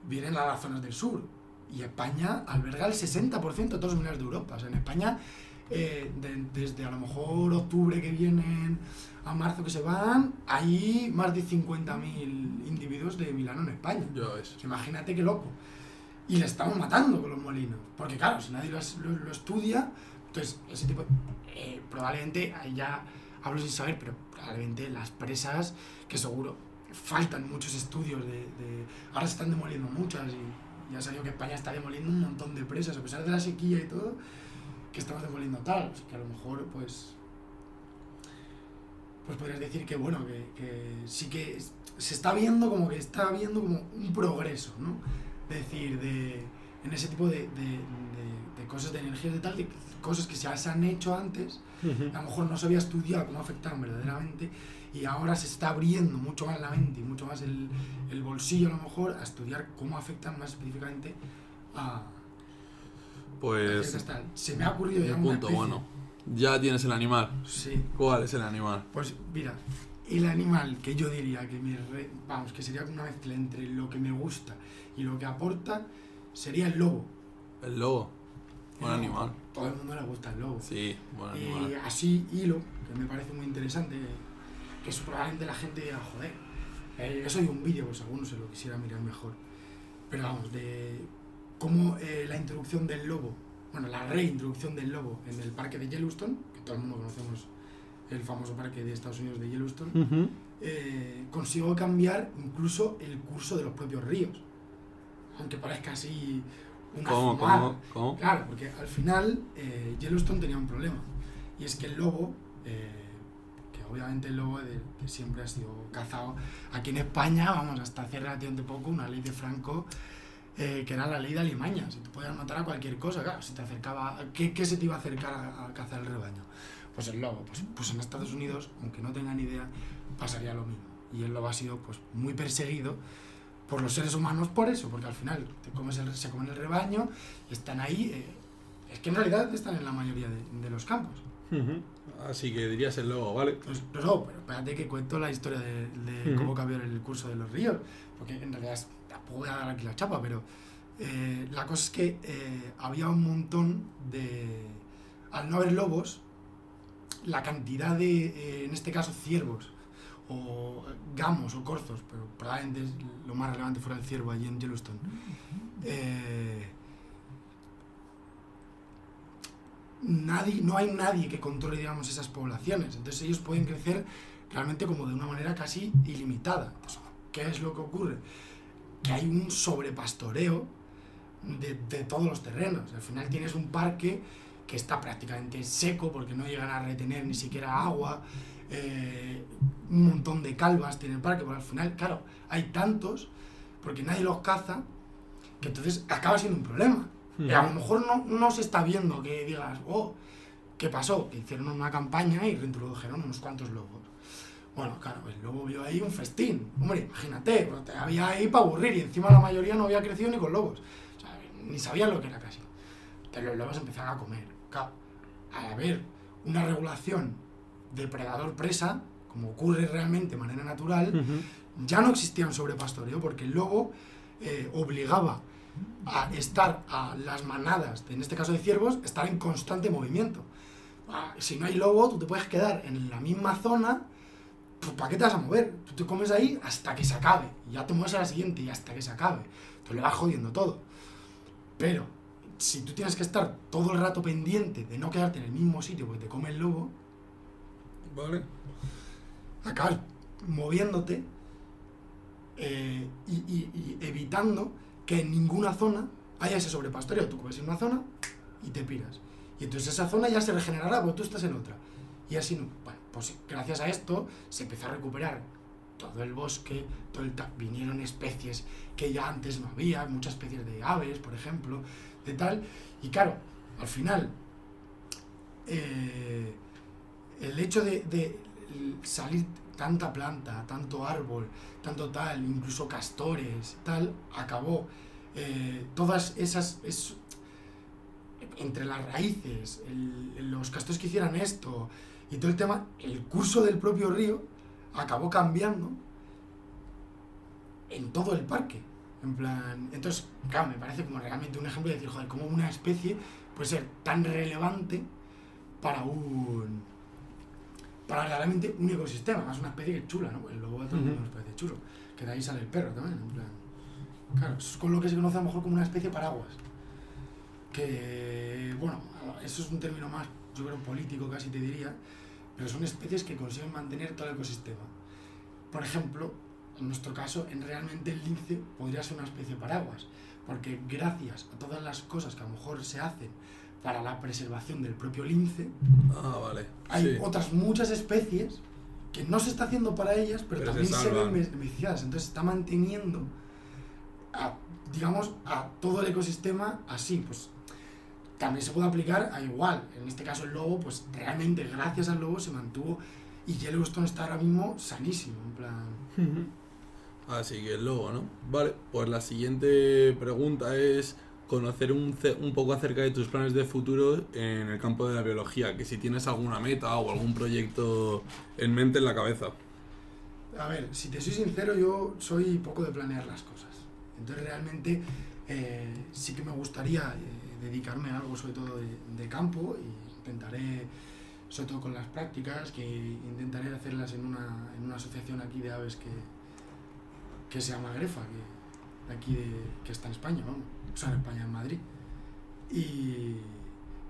vienen a las zonas del sur. Y España alberga el 60% de todos los milanos de Europa. O sea, en España, desde a lo mejor octubre que vienen a marzo que se van, hay más de 50.000 individuos de milano en España. Imagínate qué loco. Y le estamos matando con los molinos. Porque claro, si nadie lo estudia... Entonces, ese tipo, probablemente, ya hablo sin saber, pero probablemente las presas, que seguro faltan muchos estudios de ahora se están demoliendo muchas y ya salió que España está demoliendo un montón de presas, a pesar de la sequía y todo, que estamos demoliendo tal, que a lo mejor, pues podrías decir que, bueno, que sí que se está viendo como que está habiendo como un progreso, ¿no? Es decir, en ese tipo de cosas, de energías de tal, de cosas que ya se han hecho antes, a lo mejor no se había estudiado cómo afectaban verdaderamente, y ahora se está abriendo mucho más la mente y mucho más el bolsillo a lo mejor a estudiar cómo afectan más específicamente a... Pues... Se me ha ocurrido ya una especie. Bueno, ya tienes el animal. Sí. ¿Cuál es el animal? Pues mira, el animal que yo diría que vamos, que sería una mezcla entre lo que me gusta y lo que aporta, sería el lobo. ¿El lobo? Buen animal. Todo el mundo le gusta el lobo. Sí, buen animal. Y así, hilo, que me parece muy interesante, que eso probablemente la gente diga, joder, eso de un vídeo, pues algunos se lo quisiera mirar mejor. Pero vamos, de cómo la introducción del lobo, bueno, la reintroducción del lobo en el parque de Yellowstone, que todo el mundo conocemos el famoso parque de Estados Unidos de Yellowstone, consiguió cambiar incluso el curso de los propios ríos. Aunque parezca así una fumada. ¿Cómo? Claro, porque al final Yellowstone tenía un problema. Y es que el lobo, que obviamente el lobo que siempre ha sido cazado. Aquí en España, vamos, hasta hace relativamente poco, una ley de Franco, que era la ley de Alimaña. Si te podías matar a cualquier cosa, claro, si te acercaba... ¿Qué se te iba a acercar a cazar el rebaño? Pues el lobo. Pues en Estados Unidos, aunque no tengan idea, pasaría lo mismo. Y el lobo ha sido pues muy perseguido por los seres humanos por eso, porque al final se comen el rebaño, están ahí, es que en realidad están en la mayoría de los campos. Así que dirías el lobo, ¿vale? Pues, no, pero espérate que cuento la historia de cómo cambió el curso de los ríos, porque en realidad tampoco voy a dar aquí la chapa, pero la cosa es que había un montón de... Al no haber lobos, la cantidad de, en este caso, ciervos, o gamos o corzos, pero probablemente lo más relevante fuera el ciervo allí en Yellowstone, no hay nadie que controle, digamos, esas poblaciones, entonces ellos pueden crecer realmente como de una manera casi ilimitada. Entonces, ¿qué es lo que ocurre? Que hay un sobrepastoreo de todos los terrenos. Al final tienes un parque que está prácticamente seco porque no llegan a retener ni siquiera agua. Un montón de calvas tiene el parque, pero al final, claro, hay tantos porque nadie los caza, que entonces acaba siendo un problema. A lo mejor no se está viendo que digas, oh, ¿qué pasó? Que hicieron una campaña y reintrodujeron unos cuantos lobos. Bueno, claro, el lobo vio ahí un festín. Hombre, imagínate, había ahí para aburrir y encima la mayoría no había crecido ni con lobos. O sea, ni sabían lo que era casi. Entonces los lobos empezaron a comer. Claro, al haber una regulación depredador-presa, como ocurre realmente de manera natural, ya no existía un sobrepastoreo porque el lobo obligaba a estar a las manadas, en este caso de ciervos, estar en constante movimiento. Si no hay lobo, tú te puedes quedar en la misma zona, pues ¿para qué te vas a mover? Tú te comes ahí hasta que se acabe, y ya te mueves a la siguiente y hasta que se acabe. Entonces le vas jodiendo todo. Pero si tú tienes que estar todo el rato pendiente de no quedarte en el mismo sitio porque te come el lobo, ¿vale? Acabas moviéndote y evitando que en ninguna zona haya ese sobrepastoreo. Tú comes en una zona y te piras. Y entonces esa zona ya se regenerará, porque tú estás en otra. Y así no. Bueno, pues gracias a esto se empezó a recuperar todo el bosque, todo el vinieron especies que ya antes no había, muchas especies de aves, por ejemplo, de tal. Y claro, al final, el hecho de salir tanta planta, tanto árbol, tanto tal, incluso castores, tal, acabó todas esas... entre las raíces, los castores que hicieran esto y todo el tema, el curso del propio río acabó cambiando en todo el parque. En plan, entonces, claro, me parece como realmente un ejemplo de decir, joder, cómo una especie puede ser tan relevante para realmente un ecosistema. Además, una especie que es chula, ¿no? El lobo a todo el mundo nos parece chulo, que de ahí sale el perro también, en plan. Claro, es con lo que se conoce a lo mejor como una especie paraguas. Que, bueno, eso es un término más, yo creo, político casi te diría, pero son especies que consiguen mantener todo el ecosistema. Por ejemplo, en nuestro caso, realmente el lince podría ser una especie paraguas, porque gracias a todas las cosas que a lo mejor se hacen para la preservación del propio lince, vale, hay otras muchas especies que no se está haciendo para ellas, pero también se ven beneficiadas. Entonces está manteniendo, digamos, a todo el ecosistema así, pues... También se puede aplicar a igual, en este caso el lobo, pues realmente gracias al lobo se mantuvo y Yellowstone está ahora mismo sanísimo, en plan... Así que el lobo, ¿no? Vale, pues la siguiente pregunta es conocer un poco acerca de tus planes de futuro en el campo de la biología, que si tienes alguna meta o algún proyecto en mente, en la cabeza. A ver, si te soy sincero, yo soy poco de planear las cosas, entonces realmente sí que me gustaría... dedicarme a algo sobre todo de campo y intentaré, sobre todo con las prácticas, que intentaré hacerlas en una asociación aquí de aves que se llama Grefa, que está en España, vamos, o sea, en España, en Madrid.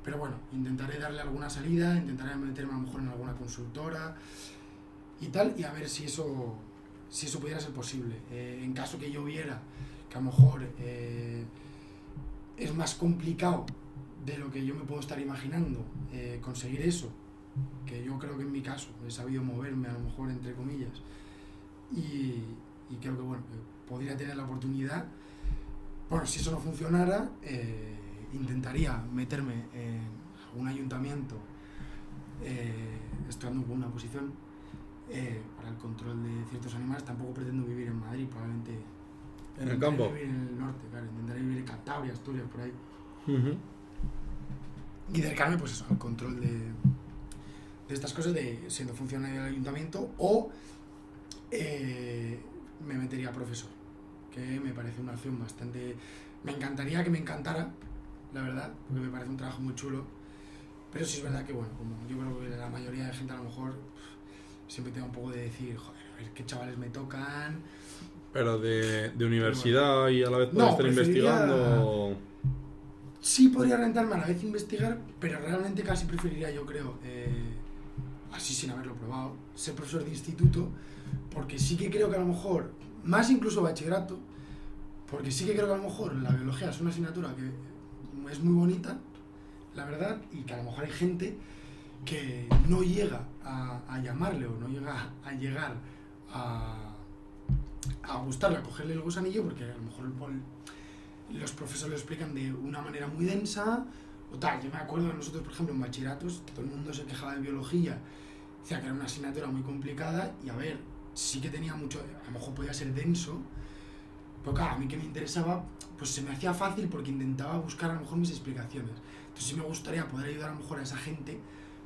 Pero bueno, intentaré darle alguna salida, intentaré meterme a lo mejor en alguna consultora y tal, y a ver si eso pudiera ser posible. En caso que yo viera que a lo mejor... es más complicado de lo que yo me puedo estar imaginando conseguir eso, que yo creo que en mi caso he sabido moverme a lo mejor entre comillas y creo que bueno, podría tener la oportunidad. Bueno, si eso no funcionara, intentaría meterme en algún ayuntamiento estando con una posición para el control de ciertos animales. Tampoco pretendo vivir en Madrid, probablemente. ¿En el campo? Intentaré vivir en el norte, claro. Intentaré vivir en Cantabria, Asturias, por ahí. Y dedicarme, pues eso, al control de estas cosas, de siendo funcionario del ayuntamiento, o me metería a profesor, que me parece una opción bastante... Me encantaría que me encantara, la verdad, porque me parece un trabajo muy chulo. Pero sí es verdad que, bueno, como yo creo que la mayoría de gente a lo mejor siempre tengo un poco de decir, joder, a ver qué chavales me tocan... Pero de universidad, bueno, y a la vez puedes estar investigando. Sí, podría rentarme a la vez investigar, pero realmente casi preferiría, yo creo, así sin haberlo probado, ser profesor de instituto, porque sí que creo que a lo mejor, más incluso bachillerato, porque sí que creo que a lo mejor la biología es una asignatura que es muy bonita, la verdad, y que a lo mejor hay gente que no llega a llamarle o no llega a llegar a gustarla, a cogerle el gusanillo, porque a lo mejor los profesores lo explican de una manera muy densa o tal. Yo me acuerdo de nosotros, por ejemplo, en bachilleratos, que todo el mundo se quejaba de biología, decía que era una asignatura muy complicada, y a ver, sí que tenía mucho, a lo mejor podía ser denso, pero claro, a mí que me interesaba, pues se me hacía fácil porque intentaba buscar a lo mejor mis explicaciones. Entonces sí me gustaría poder ayudar a lo mejor a esa gente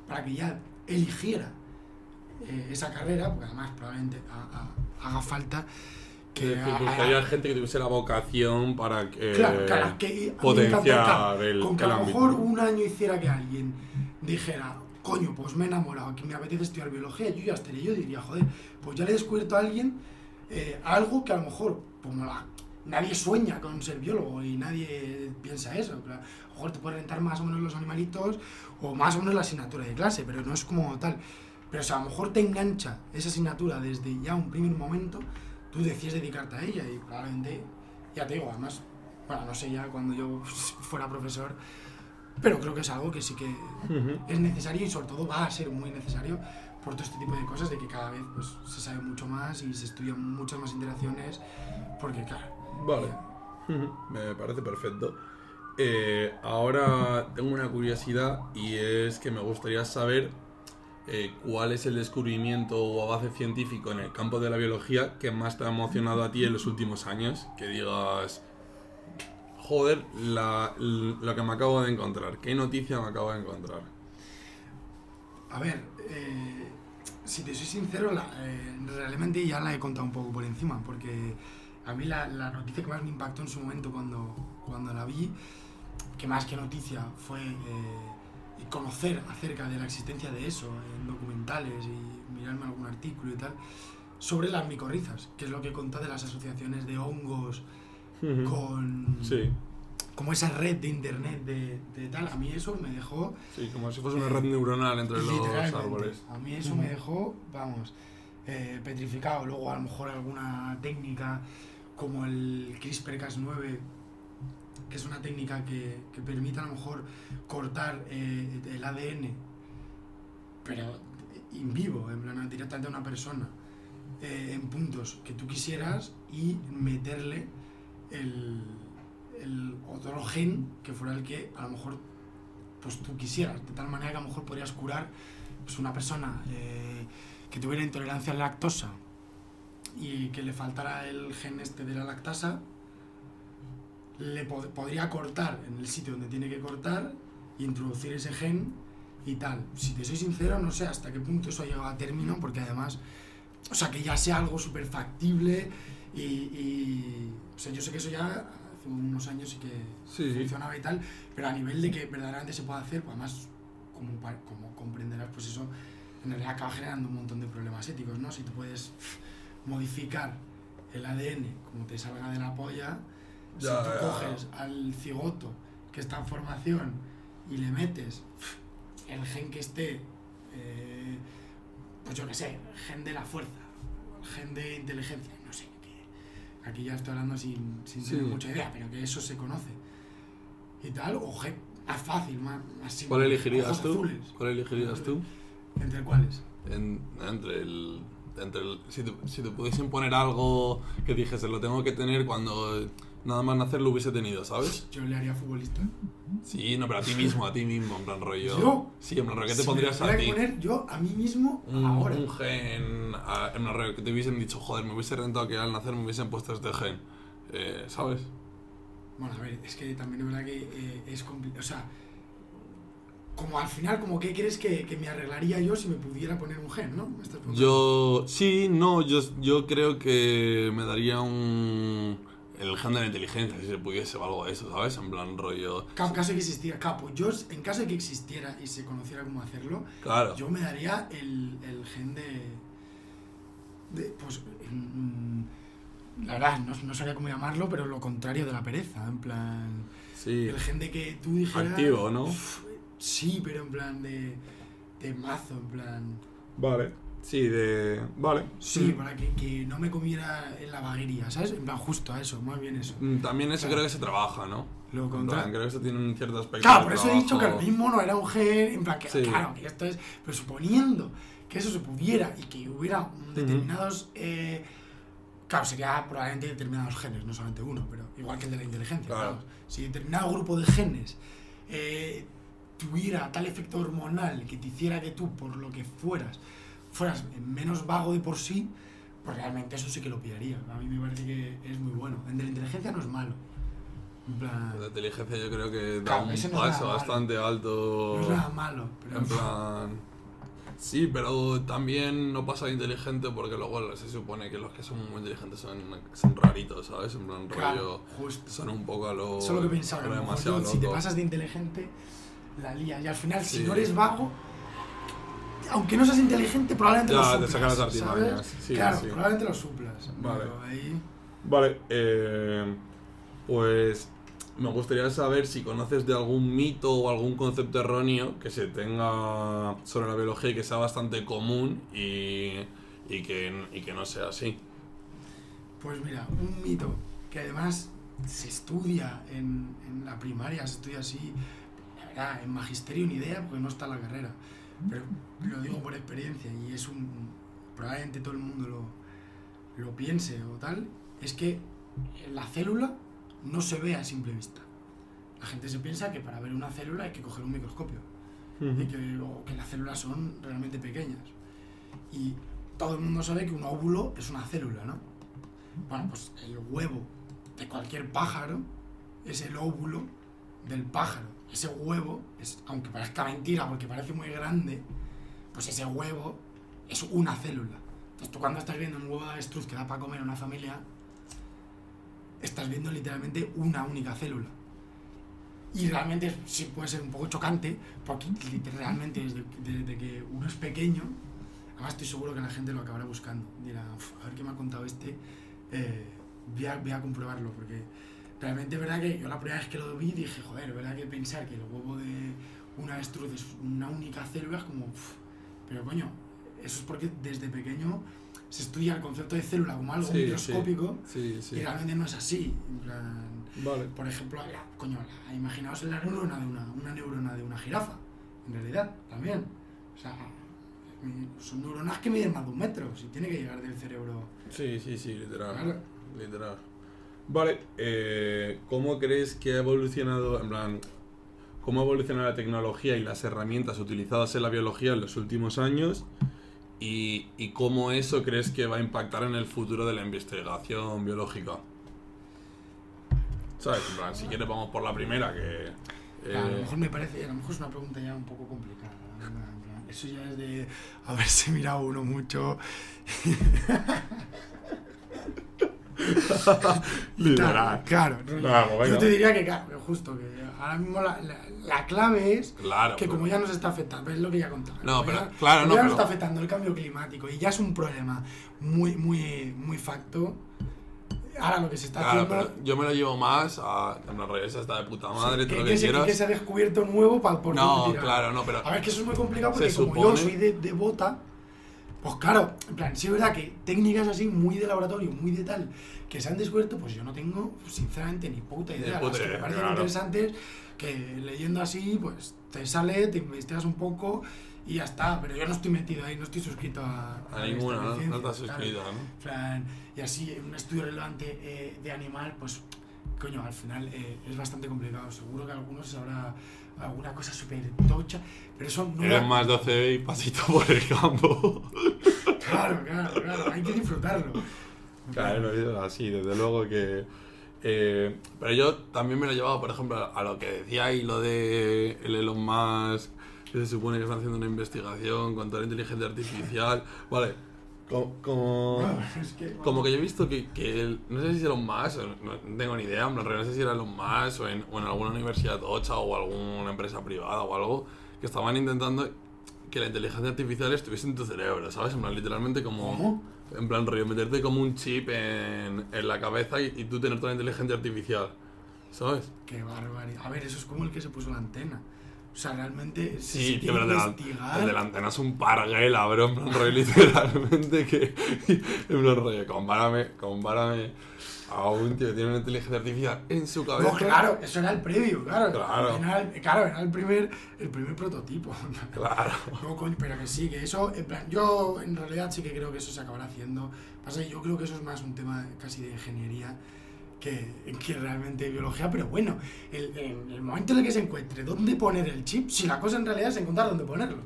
para que ya eligiera esa carrera, porque además probablemente haga falta que, es decir, pues que haya gente que tuviese la vocación para que, claro, que potenciar el ámbito. Con que a lo mejor un año hiciera que alguien dijera, coño, pues me he enamorado, que me apetece estudiar biología, yo ya estaría, yo diría, joder, pues ya le he descubierto a alguien algo que a lo mejor, pues nadie sueña con ser biólogo y nadie piensa eso. A lo mejor te puedes rentar más o menos los animalitos o más o menos la asignatura de clase, pero no es como tal. Pero o sea, a lo mejor te engancha esa asignatura desde ya un primer momento, tú decides dedicarte a ella y probablemente, ya te digo, además bueno, no sé ya cuando yo fuera profesor, pero creo que es algo que sí que es necesario y sobre todo va a ser muy necesario por todo este tipo de cosas, de que cada vez pues, se sabe mucho más y se estudian muchas más interacciones, porque claro... Vale, me parece perfecto. Ahora tengo una curiosidad y es que me gustaría saber cuál es el descubrimiento o avance científico en el campo de la biología que más te ha emocionado a ti en los últimos años, que digas... Joder, lo que me acabo de encontrar. ¿Qué noticia me acabo de encontrar? A ver, si te soy sincero, realmente ya la he contado un poco por encima, porque a mí la noticia que más me impactó en su momento cuando la vi, que más que noticia fue conocer acerca de la existencia de eso en documentales y mirarme algún artículo y tal, sobre las micorrizas, que es lo que contaba de las asociaciones de hongos con como esa red de internet de tal. A mí eso me dejó... Sí, como si fuese una red neuronal entre los árboles. A mí eso me dejó, vamos, petrificado. Luego a lo mejor alguna técnica como el CRISPR-Cas9, que es una técnica que permite a lo mejor cortar el ADN, pero in vivo, en plan directamente a una persona, en puntos que tú quisieras y meterle el otro gen que fuera el que a lo mejor pues tú quisieras, de tal manera que a lo mejor podrías curar pues, una persona que tuviera intolerancia a la lactosa y que le faltara el gen este de la lactasa, le podría cortar en el sitio donde tiene que cortar, introducir ese gen y tal. Si te soy sincero, no sé hasta qué punto eso ha llegado a término, porque además, o sea, que ya sea algo súper factible y o sea, yo sé que eso ya hace unos años sí que funcionaba y tal, pero a nivel de que verdaderamente se pueda hacer, pues además, como comprenderás, pues eso en realidad acaba generando un montón de problemas éticos, ¿no? Si tú puedes modificar el ADN como te salga de la polla, ya, si tú coges al cigoto que está en formación y le metes el gen que esté, pues yo qué sé, gen de la fuerza, gen de inteligencia, no sé. Aquí ya estoy hablando sin tener mucha idea, pero que eso se conoce y tal, o más fácil, más simple. ¿Cuál elegirías tú? ¿Cuál elegirías tú? ¿Entre cuáles? Si te pudiesen poner algo que dijese, lo tengo que tener cuando nada más nacer lo hubiese tenido, ¿sabes? Yo le haría futbolista. Sí, no, pero a ti mismo, en plan rollo. ¿Yo? Sí, en plan rollo, ¿qué te pondrías a ti? Poner yo a mí mismo ahora. Un gen, en plan rollo, que te hubiesen dicho, joder, me hubiese rentado que al nacer me hubiesen puesto este gen, ¿sabes? Bueno, a ver, es que también es verdad que es complicado, o sea, como al final, como ¿qué crees que me arreglaría yo si me pudiera poner un gen, no? Yo, sí, no, yo creo que me daría el gen de la inteligencia, si se pudiese o algo de eso, ¿sabes? En plan rollo... Caso de que existiera, yo en caso de que existiera y se conociera cómo hacerlo, claro, yo me daría el gen de pues... la verdad, no sabría cómo llamarlo, pero lo contrario de la pereza, en plan... Sí. El gen de que tú dijeras... Activo, ¿no? Sí, pero en plan de mazo, en plan... Vale. Sí, Vale. Sí, para que no me comiera en la vaguería, ¿sabes? En plan, justo a eso, más bien eso. También eso, claro, creo que se trabaja, ¿no? Lo contrario. Creo que eso tiene un cierto aspecto. Claro, por eso he dicho que lo mismo no era un gen, en plan, que, claro, que esto es... Pero suponiendo que eso se pudiera y que hubiera determinados... claro, sería probablemente determinados genes, no solamente uno, pero igual que el de la inteligencia. Claro. Si determinado grupo de genes... tuviera tal efecto hormonal que te hiciera que tú, por lo que fueras menos vago de por sí, pues realmente eso sí que lo pillaría. A mí me parece que es muy bueno. En la inteligencia no es malo. En plan... La inteligencia yo creo que da un paso bastante alto. No es nada malo. Pero en plan... Sí, pero también no pasa de inteligente porque luego se supone que los que son muy inteligentes son raritos, ¿sabes? En plan, rollo... Justo. Son un poco a lo... Solo que pensaba que demasiado loco. Si te pasas de inteligente... la lía, y al final si no eres vago, aunque no seas inteligente, probablemente lo suplas, te sacan las artimañas. Sí, claro, sí, probablemente lo suplas. Vale, ahí... Vale, pues me gustaría saber si conoces de algún mito o algún concepto erróneo que se tenga sobre la biología y que sea bastante común y que no sea así. Pues mira, un mito que además se estudia en la primaria, se estudia así, la verdad, en magisterio ni idea porque no está la carrera, pero lo digo por experiencia y es un, probablemente todo el mundo lo piense o tal, es que la célula no se ve a simple vista. La gente se piensa que para ver una célula hay que coger un microscopio, que las células son realmente pequeñas y todo el mundo sabe que un óvulo es una célula, ¿no? Bueno, pues el huevo de cualquier pájaro es el óvulo del pájaro. Ese huevo, es, aunque parezca mentira porque parece muy grande, pues ese huevo es una célula. Entonces tú cuando estás viendo un huevo de avestruz que da para comer a una familia, estás viendo literalmente una única célula. Y realmente sí puede ser un poco chocante, porque realmente desde que uno es pequeño, además estoy seguro que la gente lo acabará buscando. Dirá, a ver qué me ha contado este, voy a comprobarlo, porque realmente es verdad que yo la primera vez que lo vi dije, joder, verdad que pensar que el huevo de una avestruz es una única célula es como, pero coño, eso es porque desde pequeño se estudia el concepto de célula como algo microscópico y realmente no es así. En plan, por ejemplo, imaginaos la neurona de una neurona de una jirafa, en realidad, también. O sea, son neuronas que miden más de 1 metro, si tiene que llegar del cerebro. Sí, literal. Claro. Literal. Vale, ¿cómo crees que ha evolucionado, en plan, cómo ha evolucionado la tecnología y las herramientas utilizadas en la biología en los últimos años? ¿Y cómo eso crees que va a impactar en el futuro de la investigación biológica? ¿Sabes? En plan, si quieres vamos por la primera, que... A lo mejor me parece, a lo mejor es una pregunta ya un poco complicada. Eso ya es de haberse mirado uno mucho. Literal. Claro. Yo te diría que, claro, justo, que ahora mismo la clave es que como ya nos está afectando, es lo que ya contaba. Ya nos está afectando el cambio climático y ya es un problema muy facto. Ahora lo que se está haciendo... Pero yo me lo llevo más a... la revés está de puta madre, todo lo que quieras. Que se ha descubierto nuevo para... pero... A ver, que eso es muy complicado porque como yo soy de bota, pues claro, en plan, sí es verdad que técnicas así muy de laboratorio, muy de tal, que se han descubierto, pues yo no tengo, sinceramente, ni puta idea. Las que me parecen interesantes, que leyendo así, pues te sale, te investigas un poco... y ya está, pero yo no estoy metido ahí, no estoy suscrito a ninguna, no estás suscrito, ¿no? Plan, y así, un estudio relevante de animal, pues, coño, al final es bastante complicado. Seguro que algunos sabrá alguna cosa súper tocha, pero eso no... Eres más 12 y pasito por el campo. Claro, hay que disfrutarlo. Claro, así, desde luego que... pero yo también me lo he llevado, por ejemplo, a lo que decíais, lo de Elon Musk... Se supone que están haciendo una investigación con toda la inteligencia artificial. Vale, como que yo he visto que no sé si era un más, no tengo ni idea, no sé si era un más o en alguna universidad tocha o alguna empresa privada o algo, que estaban intentando que la inteligencia artificial estuviese en tu cerebro, ¿sabes? En plan, literalmente como... ¿Cómo? En plan, meterte como un chip en la cabeza y tú tener toda la inteligencia artificial, ¿sabes? ¡Qué barbaridad! A ver, eso es como el que se puso la antena. O sea, realmente... Sí, tío, pero el de la antena es un parguela, bro. En plan, rollo, literalmente que... En plan, rollo, compárame a un tío que tiene una inteligencia artificial en su cabeza. No, claro, eso era el previo, claro. Era el primer prototipo. Claro. No, coño, pero que sí, que eso... En plan, yo en realidad sí que creo que eso se acabará haciendo. Pasa que yo creo que eso es más un tema casi de ingeniería... Que realmente biología, pero bueno, el momento en el que se encuentre dónde poner el chip, si la cosa en realidad es encontrar dónde ponerlo.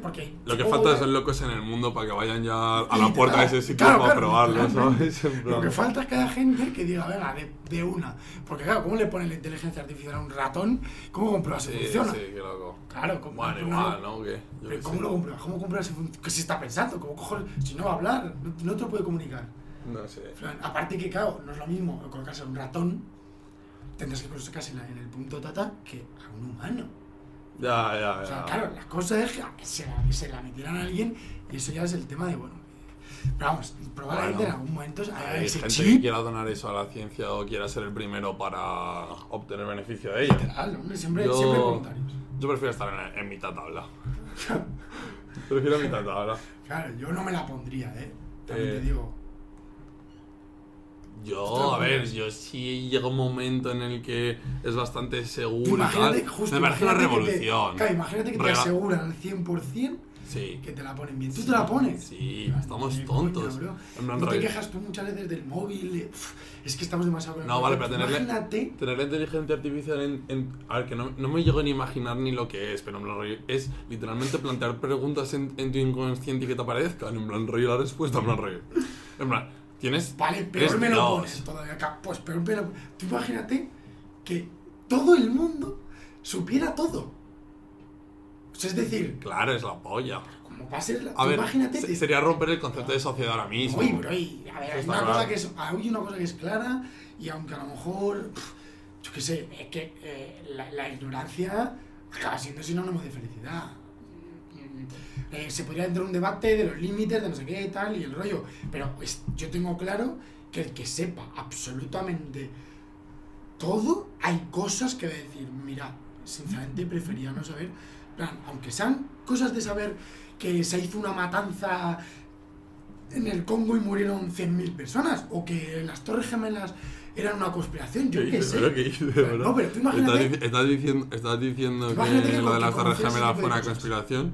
Porque lo que falta son locos en el mundo para que vayan ya a la puerta de ese sitio para probarlo, ¿sabes? Lo que falta es cada gente que diga, venga, de una. Porque claro, ¿cómo le pones la inteligencia artificial a un ratón? ¿Cómo compruebas si funciona? Sí, qué loco. Claro, igual, ¿no? Pero ¿cómo lo compruebas? ¿Cómo compruebas si funciona? ¿Qué se está pensando? ¿Cómo cojo? Si no va a hablar, no te lo puede comunicar. No sé. Fran, aparte que, claro, no es lo mismo colocarse a un ratón, tendrás que colocarse en el punto tata que a un humano. Ya. O sea, claro, la cosa es que se la metieran a alguien y eso ya es el tema de, bueno... Pero vamos, probablemente en algún momento... Hay gente que quiera donar eso a la ciencia o quiera ser el primero para obtener beneficio de ella. Literal, hombre, siempre voluntarios. Yo prefiero estar en mitad tabla. Prefiero mitad tabla. Claro, yo no me la pondría, también te digo... Yo, a ver, ver, yo sí llega un momento en el que es bastante seguro. Imagínate, justo, me parece una revolución. Que te, imagínate que te aseguran al 100%. Sí. Que te la ponen bien. Tú te la pones. Sí, estamos tontos. Coño, no te quejas tú muchas veces del móvil. Es que estamos demasiado. No, vale, pero tener la inteligencia artificial a ver, que no me llego ni a imaginar ni lo que es, pero en plan rollo, es literalmente plantear preguntas en tu inconsciente y que te aparezcan. En plan rollo la respuesta, en plan rollo. En plan, tienes. Vale, peor me lo pones todavía acá. Pues peor me lo pones. Tú imagínate que todo el mundo supiera todo. Es decir... Claro, es la polla. ¿Cómo va a ser? A ver, imagínate... Sería romper el concepto de sociedad ahora mismo. Uy, bro, a ver, hay una, cosa que es, hay una cosa que es clara y aunque a lo mejor... yo qué sé, es que la ignorancia acaba siendo sinónimo de felicidad. Se podría entrar un debate de los límites, de no sé qué y tal, y el rollo. Pero pues, yo tengo claro que el que sepa absolutamente todo, hay cosas que decir, mira, sinceramente prefería no saber... Aunque sean cosas de saber que se hizo una matanza en el Congo y murieron 100.000 personas, o que las Torres Gemelas eran una conspiración, yo qué sé. Pero, no, pero tú imagínate... ¿Estás diciendo que lo de las Torres Gemelas fue una conspiración?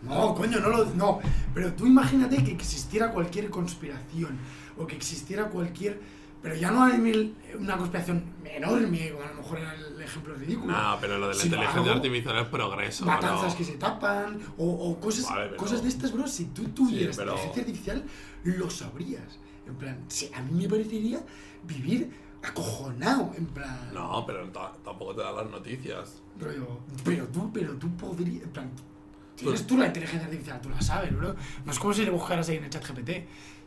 No, coño, no. Pero tú imagínate que existiera cualquier conspiración, o que existiera cualquier... Pero ya no hay una conspiración enorme, o a lo mejor era el ejemplo ridículo. No, pero lo de la inteligencia artificial es progreso. Matanzas que se tapan, o cosas, vale, pero... cosas de estas, bro. Si tú tuvieras inteligencia artificial, lo sabrías. En plan, a mí me parecería vivir acojonado, en plan... No, pero tampoco te dan las noticias. Pero tú podrías... En plan, tienes tú la inteligencia artificial, tú la sabes, bro. No es como si le buscaras ahí en el chat GPT.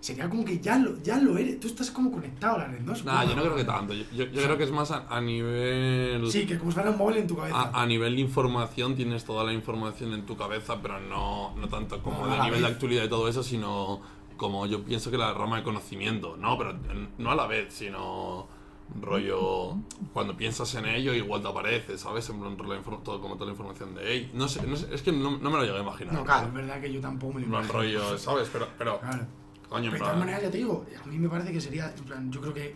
Sería como que ya lo eres, tú estás como conectado a la red, ¿no? Nah, yo no creo que tanto, yo creo que es más a nivel... Sí, que como si fuera un móvil en tu cabeza. A nivel de información tienes toda la información en tu cabeza, pero no tanto como de nivel de actualidad y todo eso, sino como yo pienso que la rama de conocimiento. No, pero no a la vez, sino rollo... Cuando piensas en ello igual te aparece, ¿sabes? En plan, como toda la información de ello. No sé, es que no me lo llegué a imaginar. No, claro, es verdad que yo tampoco me lo imagino. En plan, rollo, ¿sabes? Pero... Claro. Pero de todas maneras, ya te digo, a mí me parece que sería, en plan, yo creo que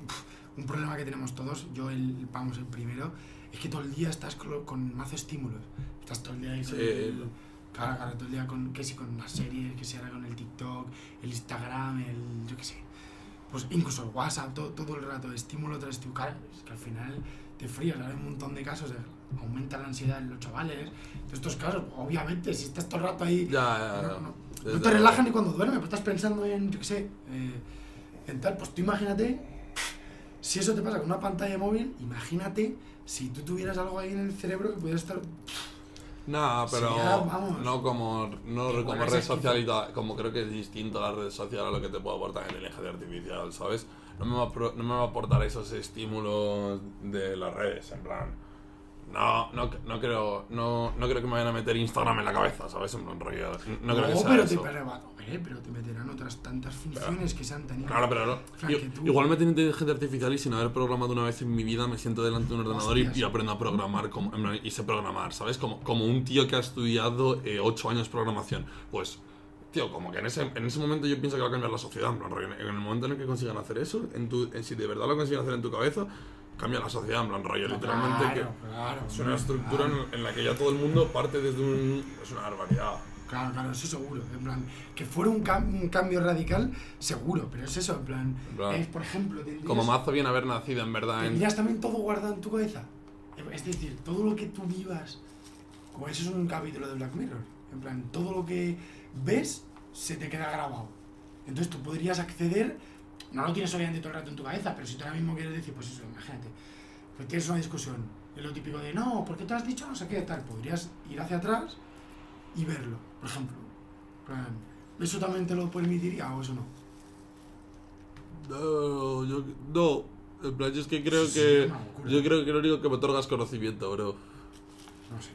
un problema que tenemos todos, vamos, el primero, es que todo el día estás con mazo estímulos. Estás todo el día ahí con todo el día que si con una serie, que si ahora con el TikTok, el Instagram, el, yo qué sé, pues incluso el WhatsApp, todo el rato de estímulo tras estímulo, es que al final te frías, hay un montón de casos, aumenta la ansiedad en los chavales, de estos casos, obviamente, si estás todo el rato ahí... No te relajas ni cuando duermes, pero estás pensando en, yo qué sé, en tal. Pues tú imagínate, si eso te pasa con una pantalla de móvil, imagínate si tú tuvieras algo ahí en el cerebro que pudiera estar... Nah, pero sería, vamos, no como red social y tal, como creo que es distinto la red social a lo que te puede aportar la inteligencia artificial, ¿sabes? No me va a aportar esos estímulos de las redes, en plan... No creo que me vayan a meter Instagram en la cabeza, ¿sabes? En plan rollo. No creo que sea eso. Pero te meterán otras tantas funciones que sean tan... Claro, pero no. Igual me tiene inteligencia artificial y sin haber programado una vez en mi vida me siento delante de un ordenador y aprendo a programar y sé programar, ¿sabes? Como un tío que ha estudiado 8 años programación. Pues, tío, como que en ese momento yo pienso que va a cambiar la sociedad. En plan rollo, en el momento en el que consigan hacer eso, si de verdad lo consiguen hacer en tu cabeza... Cambia la sociedad, en plan rollo, literalmente es una estructura en la que ya todo el mundo parte desde un... Es una barbaridad. Claro, eso seguro, en plan, que fuera un cambio radical, seguro, pero es eso, en plan por ejemplo... Como mazo bien haber nacido, en verdad. Tendrías también todo guardado en tu cabeza, es decir, todo lo que tú vivas, como eso es un capítulo de Black Mirror, en plan, todo lo que ves se te queda grabado, entonces tú podrías acceder... No lo tienes obviamente todo el rato en tu cabeza, pero si tú ahora mismo quieres decir, pues eso, imagínate, pues tienes una discusión, es lo típico de, no, ¿por qué te has dicho no sé qué tal? Podrías ir hacia atrás y verlo, por ejemplo. ¿Eso también te lo permitiría o eso no? No, en plan, yo es que creo que... Yo creo que lo único que me otorgas conocimiento, bro. No sé,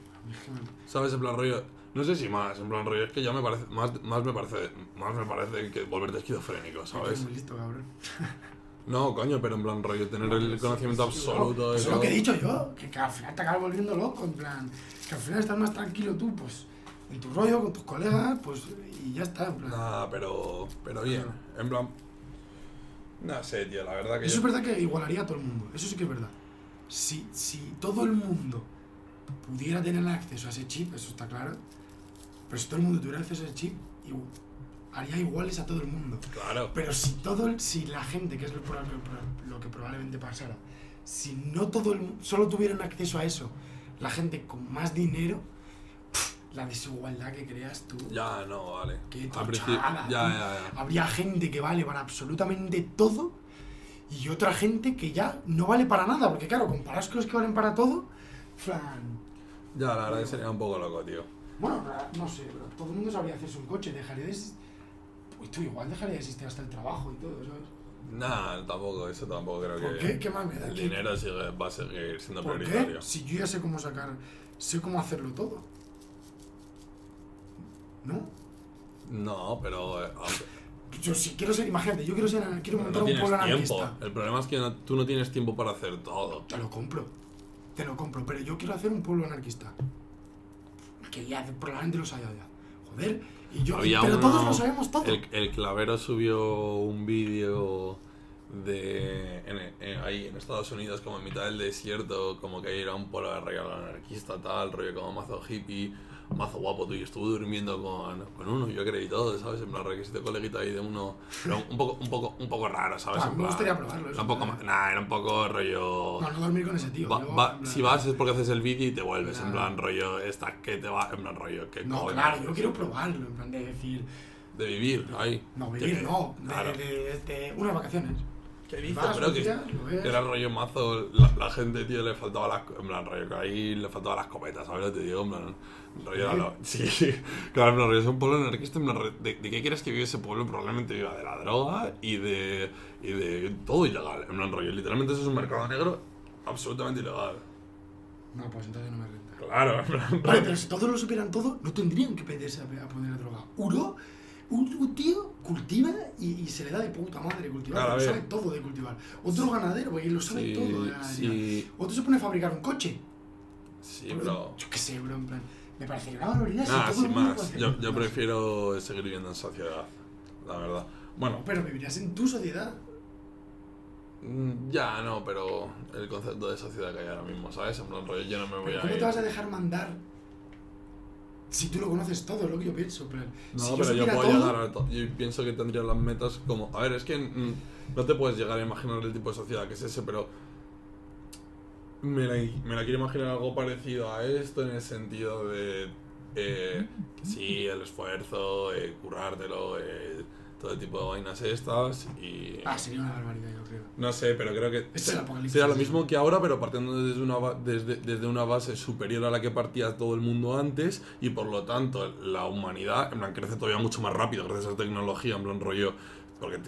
¿sabes? En plan, rollo... No sé si más, en plan rollo, es que ya me parece, más me parece que volverte esquizofrénico, ¿sabes? Muy listo, cabrón. No, coño, pero en plan rollo, tener el conocimiento absoluto... Eso es lo que he dicho yo, que al final te acabas volviendo loco, en plan, que al final estás más tranquilo tú, pues, en tu rollo, con tus colegas, pues, y ya está, en plan... Nah, pero bien, en plan... No sé, tío, la verdad que... Eso yo... es verdad que igualaría a todo el mundo, eso sí que es verdad. Si todo el mundo pudiera tener acceso a ese chip, eso está claro, pero si todo el mundo tuviera acceso a ese chip, haría iguales a todo el mundo. Claro. Pero si la gente, que es lo que probablemente pasara, si no todo el, solo tuvieran acceso a eso, la gente con más dinero, la desigualdad que creas tú. Ya, no, vale. Qué tochada. Ya. Habría gente que vale para absolutamente todo y otra gente que ya no vale para nada, porque claro, comparas con los que valen para todo, Fran. Ya, la verdad que sería un poco loco, tío. Bueno, no sé, pero todo el mundo sabría hacerse un coche, dejaría de... Pues tú igual dejaría de existir hasta el trabajo y todo, ¿sabes? Nah, tampoco, eso tampoco creo. ¿Por que... ¿Qué? ¿Qué más me da? El dinero sigue, va a seguir siendo prioritario. ¿Qué? Si yo ya sé cómo sacar, sé cómo hacerlo todo. ¿No? No, pero... Yo si quiero ser, imagínate, yo quiero ser, quiero montar un pueblo anarquista. El problema es que tú no tienes tiempo para hacer todo. Te lo compro, pero yo quiero hacer un pueblo anarquista. Que ya probablemente los haya ya. Joder, y yo... pero todos lo sabemos todo. El Clavero subió un vídeo de... ahí en Estados Unidos, como en mitad del desierto, como que era un pueblo de regalo anarquista, tal, rollo como mazo hippie, mazo guapo, tú, y estuvo durmiendo con uno, yo creo, y todo, ¿sabes? En plan, requisito coleguita ahí de uno, un poco raro, ¿sabes? Me gustaría probarlo. Eso, era un poco rollo... No dormir con ese tío. Si vas es porque haces el vídeo y te vuelves, en plan, rollo, esta que te va, en plan, rollo, que... No, claro, yo quiero probarlo, en plan, de decir... De vivir, ahí. No, vivir no, de unas vacaciones. Pero que era rollo mazo, la gente, tío, le faltaba las... En plan, rollo, que ahí le faltaban las cometas, ¿sabes lo que te digo? En plan, rollo... Sí, claro, en plan, rollo, es un pueblo anarquista, en plan, ¿de qué quieres que viva ese pueblo? Probablemente viva de la droga y de todo ilegal, en plan, rollo. Literalmente eso es un mercado negro absolutamente ilegal. No, pues entonces no me renta. Claro, en plan... Vale, pero si todos lo supieran todo, no tendrían que pedirse a poner droga. Uno... Un tío cultiva y se le da de puta madre cultivar, claro, lo sabe todo de cultivar. Otro ganadero, güey, lo sabe todo de ganadería. Otro se pone a fabricar un coche. Sí, pero bro. Yo qué sé, bro, en plan. Me parecería una barbaridad. Nah, sin más. Yo prefiero seguir viviendo en sociedad, la verdad. Bueno. No, pero vivirías en tu sociedad. Ya, no, pero el concepto de sociedad que hay ahora mismo, ¿sabes? En plan, rollo, yo no me voy a ir. ¿Cómo te vas a dejar mandar? Si tú lo conoces todo, es lo que yo pienso, pero... No, si pero yo puedo todo... llegar a todo. Yo pienso que tendría las metas como... A ver, es que no te puedes llegar a imaginar el tipo de sociedad que es ese, pero... Me la quiero imaginar algo parecido a esto en el sentido de... sí, el esfuerzo, currártelo, todo tipo de vainas estas y... Ah, sería una barbaridad, yo creo. No sé, pero creo que sería lo mismo que ahora, pero partiendo desde una base superior a la que partía todo el mundo antes, y por lo tanto la humanidad, en plan, crece todavía mucho más rápido gracias a la tecnología, en plan, rollo, porque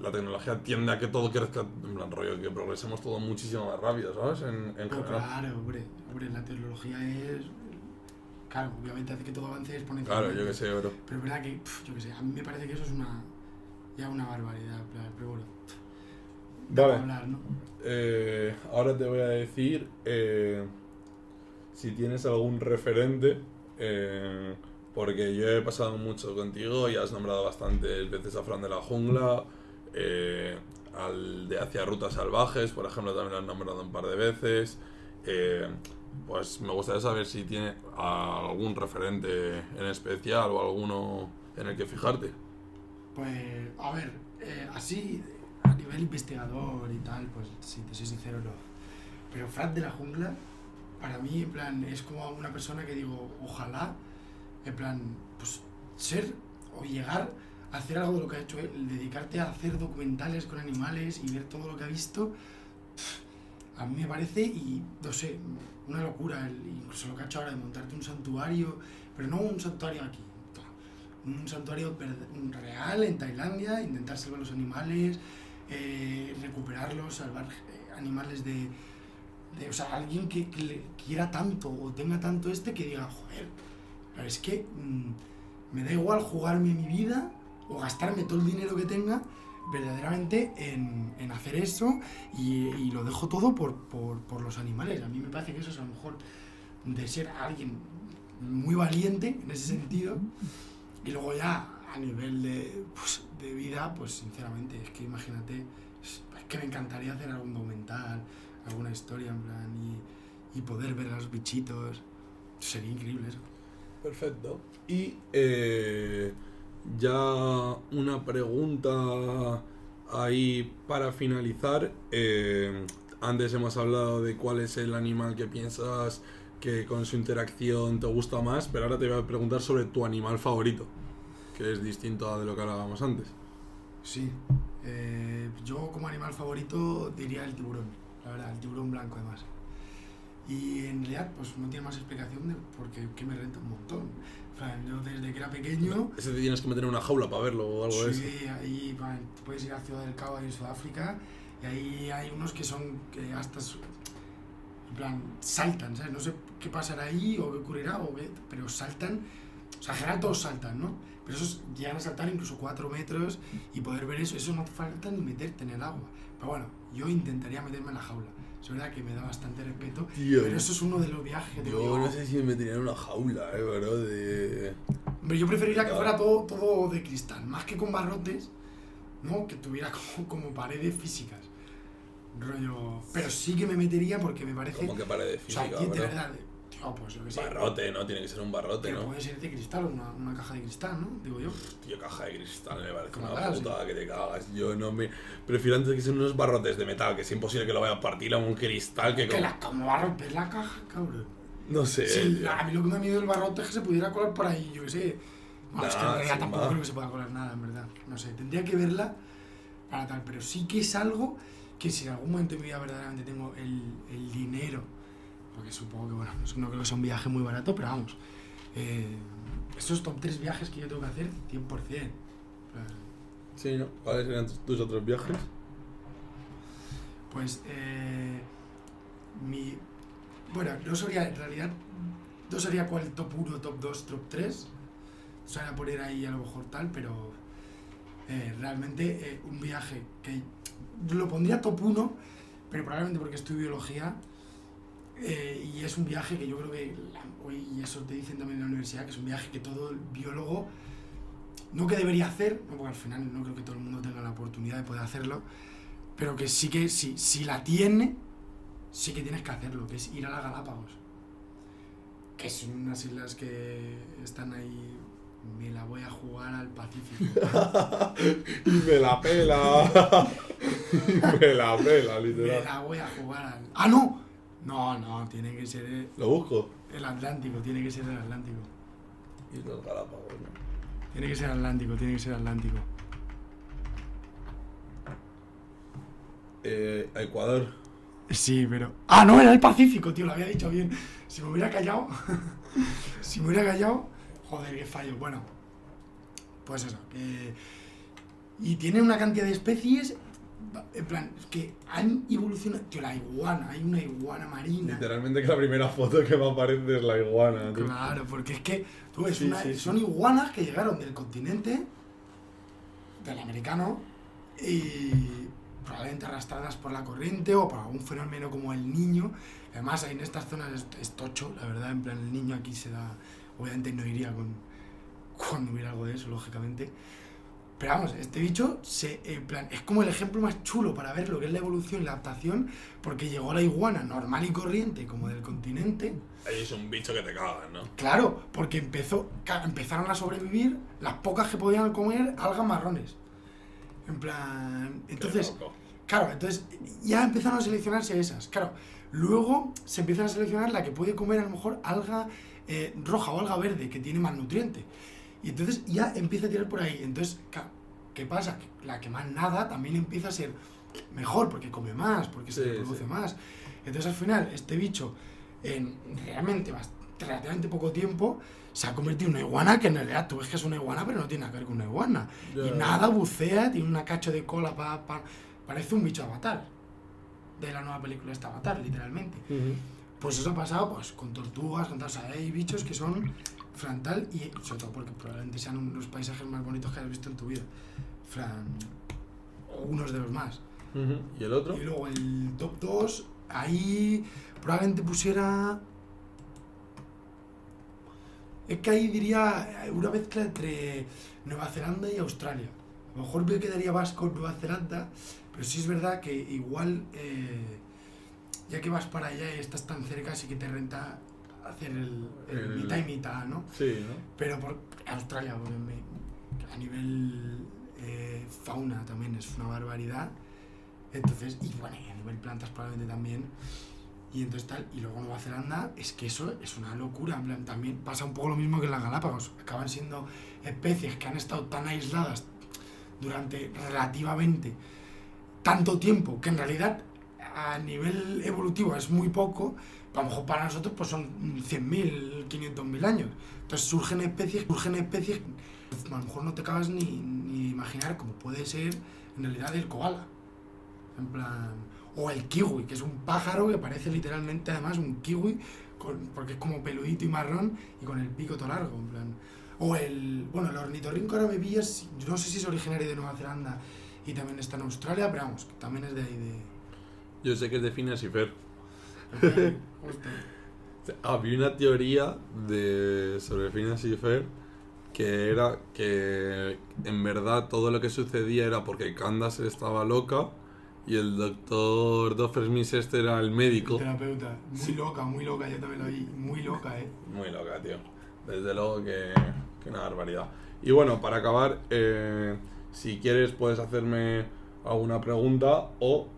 la tecnología tiende a que todo crezca, en plan, rollo, que progresemos todo muchísimo más rápido, ¿sabes? En general. Claro, hombre, la tecnología es... Claro, obviamente hace que todo avance exponencialmente. Claro, yo que sé, bro. Pero es verdad que, yo que sé, a mí me parece que eso es una barbaridad, pero bueno. Dale. Hablar, ¿no? Ahora te voy a decir si tienes algún referente, porque yo he pasado mucho contigo y has nombrado bastantes veces a Fran de la Jungla, al de Hacia Rutas Salvajes, por ejemplo, también lo has nombrado un par de veces. Pues me gustaría saber si tiene algún referente en especial o alguno en el que fijarte. Pues, a ver, así, a nivel investigador y tal, pues si te soy sincero, no. Pero Fran de la Jungla, para mí, en plan, es como una persona que digo, ojalá, en plan, pues ser o llegar a hacer algo de lo que ha hecho él, dedicarte a hacer documentales con animales y ver todo lo que ha visto. A mí me parece, y no sé, una locura, incluso lo que ha hecho ahora de montarte un santuario, pero no un santuario aquí, un santuario real en Tailandia, intentar salvar los animales, recuperarlos, salvar animales de... O sea, alguien que le quiera tanto o tenga tanto que diga, joder, pero es que me da igual jugarme mi vida o gastarme todo el dinero que tenga, verdaderamente en hacer eso y lo dejo todo por los animales. A mí me parece que eso es a lo mejor de ser alguien muy valiente en ese sentido, y luego ya a nivel de vida, pues sinceramente, es que imagínate, es que me encantaría hacer algún documental, alguna historia, en plan, y poder ver a los bichitos, sería increíble eso. Perfecto. Y ya una pregunta ahí para finalizar. Antes hemos hablado de cuál es el animal que piensas que con su interacción te gusta más, pero ahora te voy a preguntar sobre tu animal favorito, que es distinto a de lo que hablábamos antes. Sí, yo como animal favorito diría el tiburón, la verdad, el tiburón blanco además. Y en realidad pues no tiene más explicación de porque que me renta un montón. Fran, yo desde que era pequeño... Ese te tienes que meter en una jaula para verlo o algo de eso. Sí, ahí man, puedes ir a Ciudad del Cabo en Sudáfrica y ahí hay unos que son que hasta... En plan, saltan, ¿sabes? No sé qué pasará ahí o qué ocurrirá, o qué, pero saltan, o sea, general todos saltan, ¿no? Pero esos llegan a saltar incluso 4 metros y poder ver eso, eso no falta ni meterte en el agua. Pero bueno, yo intentaría meterme en la jaula. Es verdad que me da bastante respeto, tío, pero eso es uno de los viajes. Yo no sé si me metería en una jaula, bro, Hombre, yo preferiría que fuera todo de cristal, más que con barrotes, ¿no? Que tuviera como paredes físicas. Rollo... Pero sí que me metería porque me parece... Como que paredes físicas, o sea, de verdad, tío, pues yo qué sé. Barrote, ¿no? Tiene que ser un barrote, ¿no? Puede ser de cristal, una caja de cristal, ¿no? Digo yo. Tío, caja de cristal me parece una putada, ¿sí? Que te cagas. Yo no me... Prefiero antes que sean unos barrotes de metal, que es imposible que lo vaya a partir a un cristal que... ¿Cómo va a romper la caja, cabrón? No sé. Sí, a mí lo que me da miedo del barrote es que se pudiera colar por ahí, yo qué sé. Nah, es que en realidad tampoco creo que se pueda colar nada, en verdad. No sé, tendría que verla para tal, pero sí que es algo... Que si en algún momento de mi vida verdaderamente tengo el dinero, porque supongo que, bueno, no creo que sea un viaje muy barato, pero vamos, estos top 3 viajes que yo tengo que hacer, 100%. Sí, ¿no? ¿Cuáles eran tus otros viajes? Pues, Bueno, no sabría, en realidad, no sabría cuál top 1, top 2, top 3. O sea, a poner ahí a lo mejor tal, pero realmente un viaje que... Lo pondría top 1, pero probablemente porque estudio biología y es un viaje que yo creo que hoy, y eso te dicen también en la universidad, que es un viaje que todo el biólogo, no que debería hacer, no, porque al final no creo que todo el mundo tenga la oportunidad de poder hacerlo, pero que sí que, si la tiene, sí que tienes que hacerlo, que es ir a las Galápagos, que son unas islas que están ahí... Me la voy a jugar al Pacífico. Y me la pela. Me la pela, literal. Me la voy a jugar al... ¡Ah, no! No, no, tiene que ser... ¿Lo busco? El Atlántico, tiene que ser el Atlántico. Y los Galápagos, ¿no? Tiene que ser Atlántico, tiene que ser Atlántico. Ecuador. Sí, pero... ¡Ah, no! Era el Pacífico, tío, lo había dicho bien. Si me hubiera callado... Si me hubiera callado... Joder, qué fallo. Bueno, pues eso. Y tiene una cantidad de especies, en plan, que han evolucionado. Tío, la iguana, hay una iguana marina. Literalmente que la primera foto que me aparece es la iguana. Tío. Claro, porque es que tú ves, son iguanas que llegaron del continente, del americano, y probablemente arrastradas por la corriente o por algún fenómeno como el niño. Además, en estas zonas es tocho, la verdad, en plan, el niño aquí se da... Obviamente no iría cuando hubiera algo de eso, lógicamente. Pero vamos, este bicho es como el ejemplo más chulo para ver lo que es la evolución y la adaptación, porque llegó la iguana normal y corriente, como del continente. Ahí es un bicho que te cagan, ¿no? Claro, porque empezaron a sobrevivir las pocas que podían comer algas marrones. En plan... Entonces, claro, entonces ya empezaron a seleccionarse esas. Claro, luego se empiezan a seleccionar la que puede comer a lo mejor alga... roja o alga verde, que tiene más nutriente. Y entonces ya empieza a tirar por ahí. Entonces, ¿qué pasa? Que la que más nada también empieza a ser mejor, porque come más, porque se reproduce más. Entonces al final, este bicho, en realmente relativamente poco tiempo, se ha convertido en una iguana, que en realidad tú ves que es una iguana, pero no tiene nada que ver con una iguana. Yeah. Y nada, bucea, tiene una cacho de cola, parece un bicho Avatar. De la nueva película esta Avatar, literalmente. Pues eso ha pasado pues, con tortugas, con tal, o sea, hay bichos que son frontal y sobre todo porque probablemente sean los paisajes más bonitos que has visto en tu vida. Unos de los más. ¿Y el otro? Y luego el top 2, ahí probablemente pusiera... Es que ahí diría una mezcla entre Nueva Zelanda y Australia. A lo mejor me quedaría más con Nueva Zelanda, pero sí es verdad que igual, ya que vas para allá y estás tan cerca, sí que te renta hacer el mitad y mitad, ¿no? Sí, ¿no? Pero por Australia, porque a nivel fauna también es una barbaridad. Entonces, y bueno, y a nivel plantas probablemente también. Y entonces tal, y luego Nueva Zelanda, es que eso es una locura. En plan, también pasa un poco lo mismo que en las Galápagos. Acaban siendo especies que han estado tan aisladas durante relativamente tanto tiempo, que en realidad a nivel evolutivo es muy poco, a lo mejor para nosotros pues son 100.000, 500.000 años. Entonces surgen especies que a lo mejor no te acabas ni imaginar, como puede ser en realidad el koala. En plan, o el kiwi, que es un pájaro que parece literalmente además un kiwi, porque es como peludito y marrón y con el pico todo largo. En plan. O el ornitorrinco ahora me pillas, no sé si es originario de Nueva Zelanda y también está en Australia, pero vamos, que también es de ahí de... Yo sé que es de Finas y Fer. Había una teoría sobre Finas y Fer, que era que en verdad todo lo que sucedía era porque Candace estaba loca y el doctor Doofenshmirtz este era el médico. El terapeuta. Muy loca, yo también lo vi. Muy loca, Muy loca, tío. Desde luego que una barbaridad. Y bueno, para acabar, si quieres puedes hacerme alguna pregunta o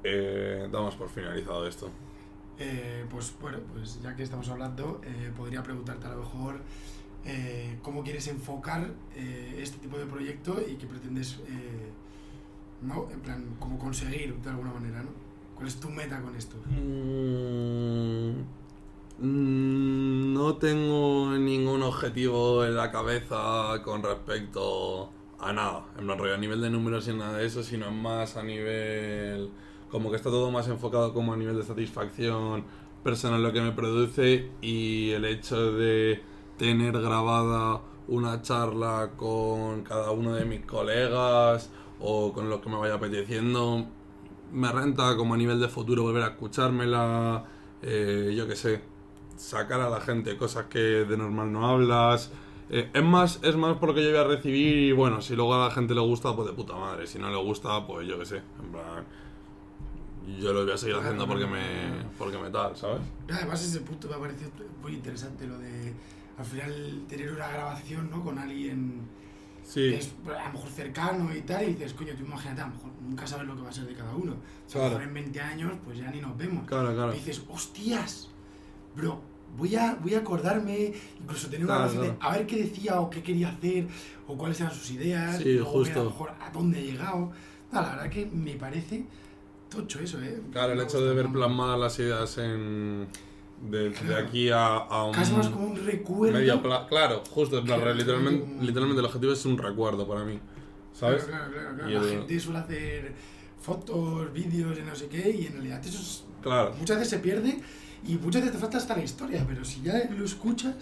damos por finalizado esto. Pues bueno, pues ya que estamos hablando, podría preguntarte a lo mejor cómo quieres enfocar este tipo de proyecto y qué pretendes, ¿no? En plan, cómo conseguir de alguna manera, ¿no? ¿Cuál es tu meta con esto? No tengo ningún objetivo en la cabeza con respecto a nada, en plan, a nivel de números y nada de eso, sino más a nivel... Como que está todo más enfocado como a nivel de satisfacción personal lo que me produce, y el hecho de tener grabada una charla con cada uno de mis colegas o con los que me vaya apeteciendo, me renta como a nivel de futuro volver a escuchármela, yo qué sé, sacar a la gente cosas que de normal no hablas. Es más porque yo voy a recibir, y bueno, si luego a la gente le gusta, pues de puta madre, si no le gusta, pues yo qué sé, en plan... Yo lo voy a seguir haciendo porque me tal, ¿sabes? Además ese punto me ha parecido muy interesante, lo de al final tener una grabación, ¿no? Con alguien, sí, que es a lo mejor cercano y tal, y dices, coño, tú imagínate, a lo mejor nunca sabes lo que va a ser de cada uno. O sea, claro, en 20 años pues ya ni nos vemos. Claro, claro. Y dices, hostias, bro, voy a acordarme, incluso tener una relación, claro, de a ver qué decía o qué quería hacer o cuáles eran sus ideas, sí, o a lo mejor a dónde he llegado. No, la verdad que me parece... tocho eso, Claro, el hecho de ver plasmadas las ideas de aquí a un... Casi más como un recuerdo. Claro, justo, claro, literalmente el objetivo es un recuerdo para mí, ¿sabes? Claro. La gente suele hacer fotos, vídeos y no sé qué, y en realidad eso es... Claro. Muchas veces se pierde y muchas veces te falta hasta la historia, pero si ya lo escuchas,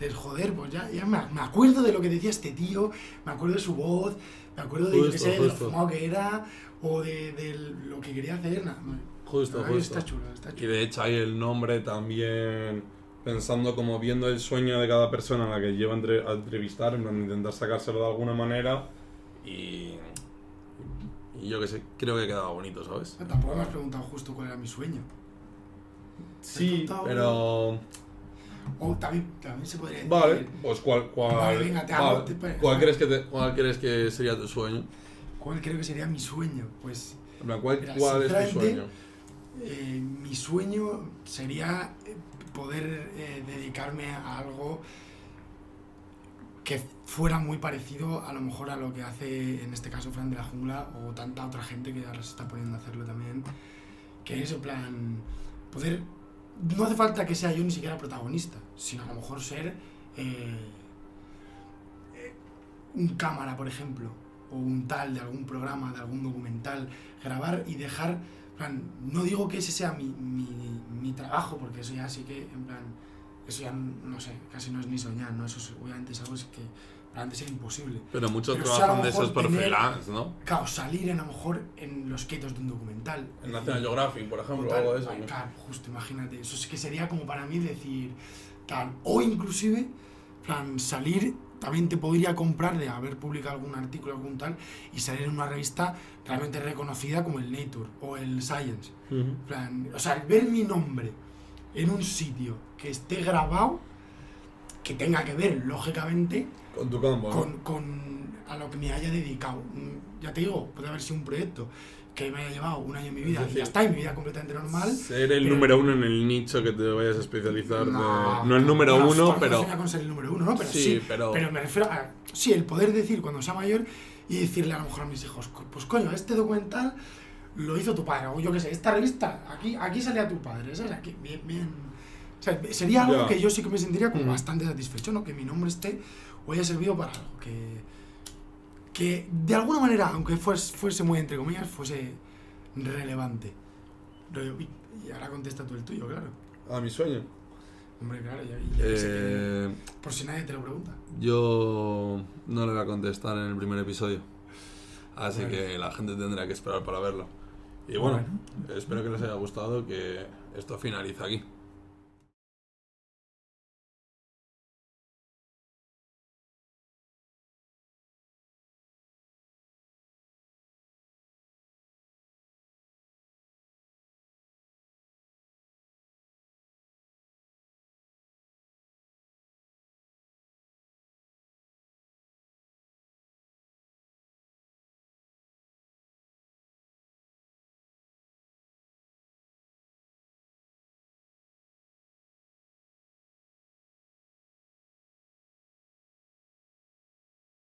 dices, joder, pues ya me acuerdo de lo que decía este tío, me acuerdo de su voz, me acuerdo de, yo qué sé, de lo fumado que era... O de lo que quería hacer, nada. Justo. Está chulo. Y de hecho hay el nombre también, pensando como viendo el sueño de cada persona a la que lleva a entrevistar, intentar sacárselo de alguna manera y yo que sé, creo que quedaba bonito, ¿sabes? Tampoco me has preguntado justo cuál era mi sueño. Sí, pero... O también se podría decir... Vale, pues ¿cuál crees que sería tu sueño? ¿Cuál creo que sería mi sueño? Pues... ¿Cuál es tu sueño? Mi sueño sería poder dedicarme a algo que fuera muy parecido a lo mejor a lo que hace en este caso Fran de la Jungla o tanta otra gente que ahora se está poniendo a hacerlo también, que es en plan poder... No hace falta que sea yo ni siquiera protagonista, sino a lo mejor ser un cámara, por ejemplo, o un tal de algún programa, de algún documental, grabar y dejar, en plan, no digo que ese sea mi trabajo, porque eso ya sí que, en plan, eso ya, no sé, casi no es ni soñar, ¿no? Eso es, obviamente es algo que antes era imposible. Pero muchos trabajan de esos por freelance, ¿no? Claro, salir a lo mejor en los quietos de un documental. En National Geographic, por ejemplo, o algo de eso. Claro, justo, imagínate, eso sí que sería como para mí decir, tal, o inclusive... plan, salir, también te podría comprar de haber publicado algún artículo, algún tal, y salir en una revista realmente reconocida como el Nature o el Science. Uh-huh. Plan, o sea, ver mi nombre en un sitio que esté grabado, que tenga que ver, lógicamente, con tu campo, ¿no? Con a lo que me haya dedicado. Ya te digo, puede haber sido un proyecto que me haya llevado un año en mi vida, es decir, y ya está, en mi vida completamente normal. Ser el número uno en el nicho que te vayas a especializar. No el número uno, pero... No ser el número uno, ¿no? Pero sí, pero me refiero a... Sí, el poder decir cuando sea mayor y decirle a lo mejor a mis hijos, pues coño, este documental lo hizo tu padre, o yo qué sé, esta revista, aquí salía tu padre, ¿sabes? Aquí, bien, bien... O sea, sería algo que yo sí que me sentiría como bastante satisfecho, ¿no? Que mi nombre esté o haya servido para algo, que de alguna manera, aunque fuese muy entre comillas, fuese relevante. Y ahora contesta tú el tuyo, claro. ¿A mi sueño? Hombre, claro, ya sé que, por si nadie te lo pregunta. Yo no le voy a contestar en el primer episodio, así que la gente tendrá que esperar para verlo. Y bueno, espero que les haya gustado, que esto finaliza aquí.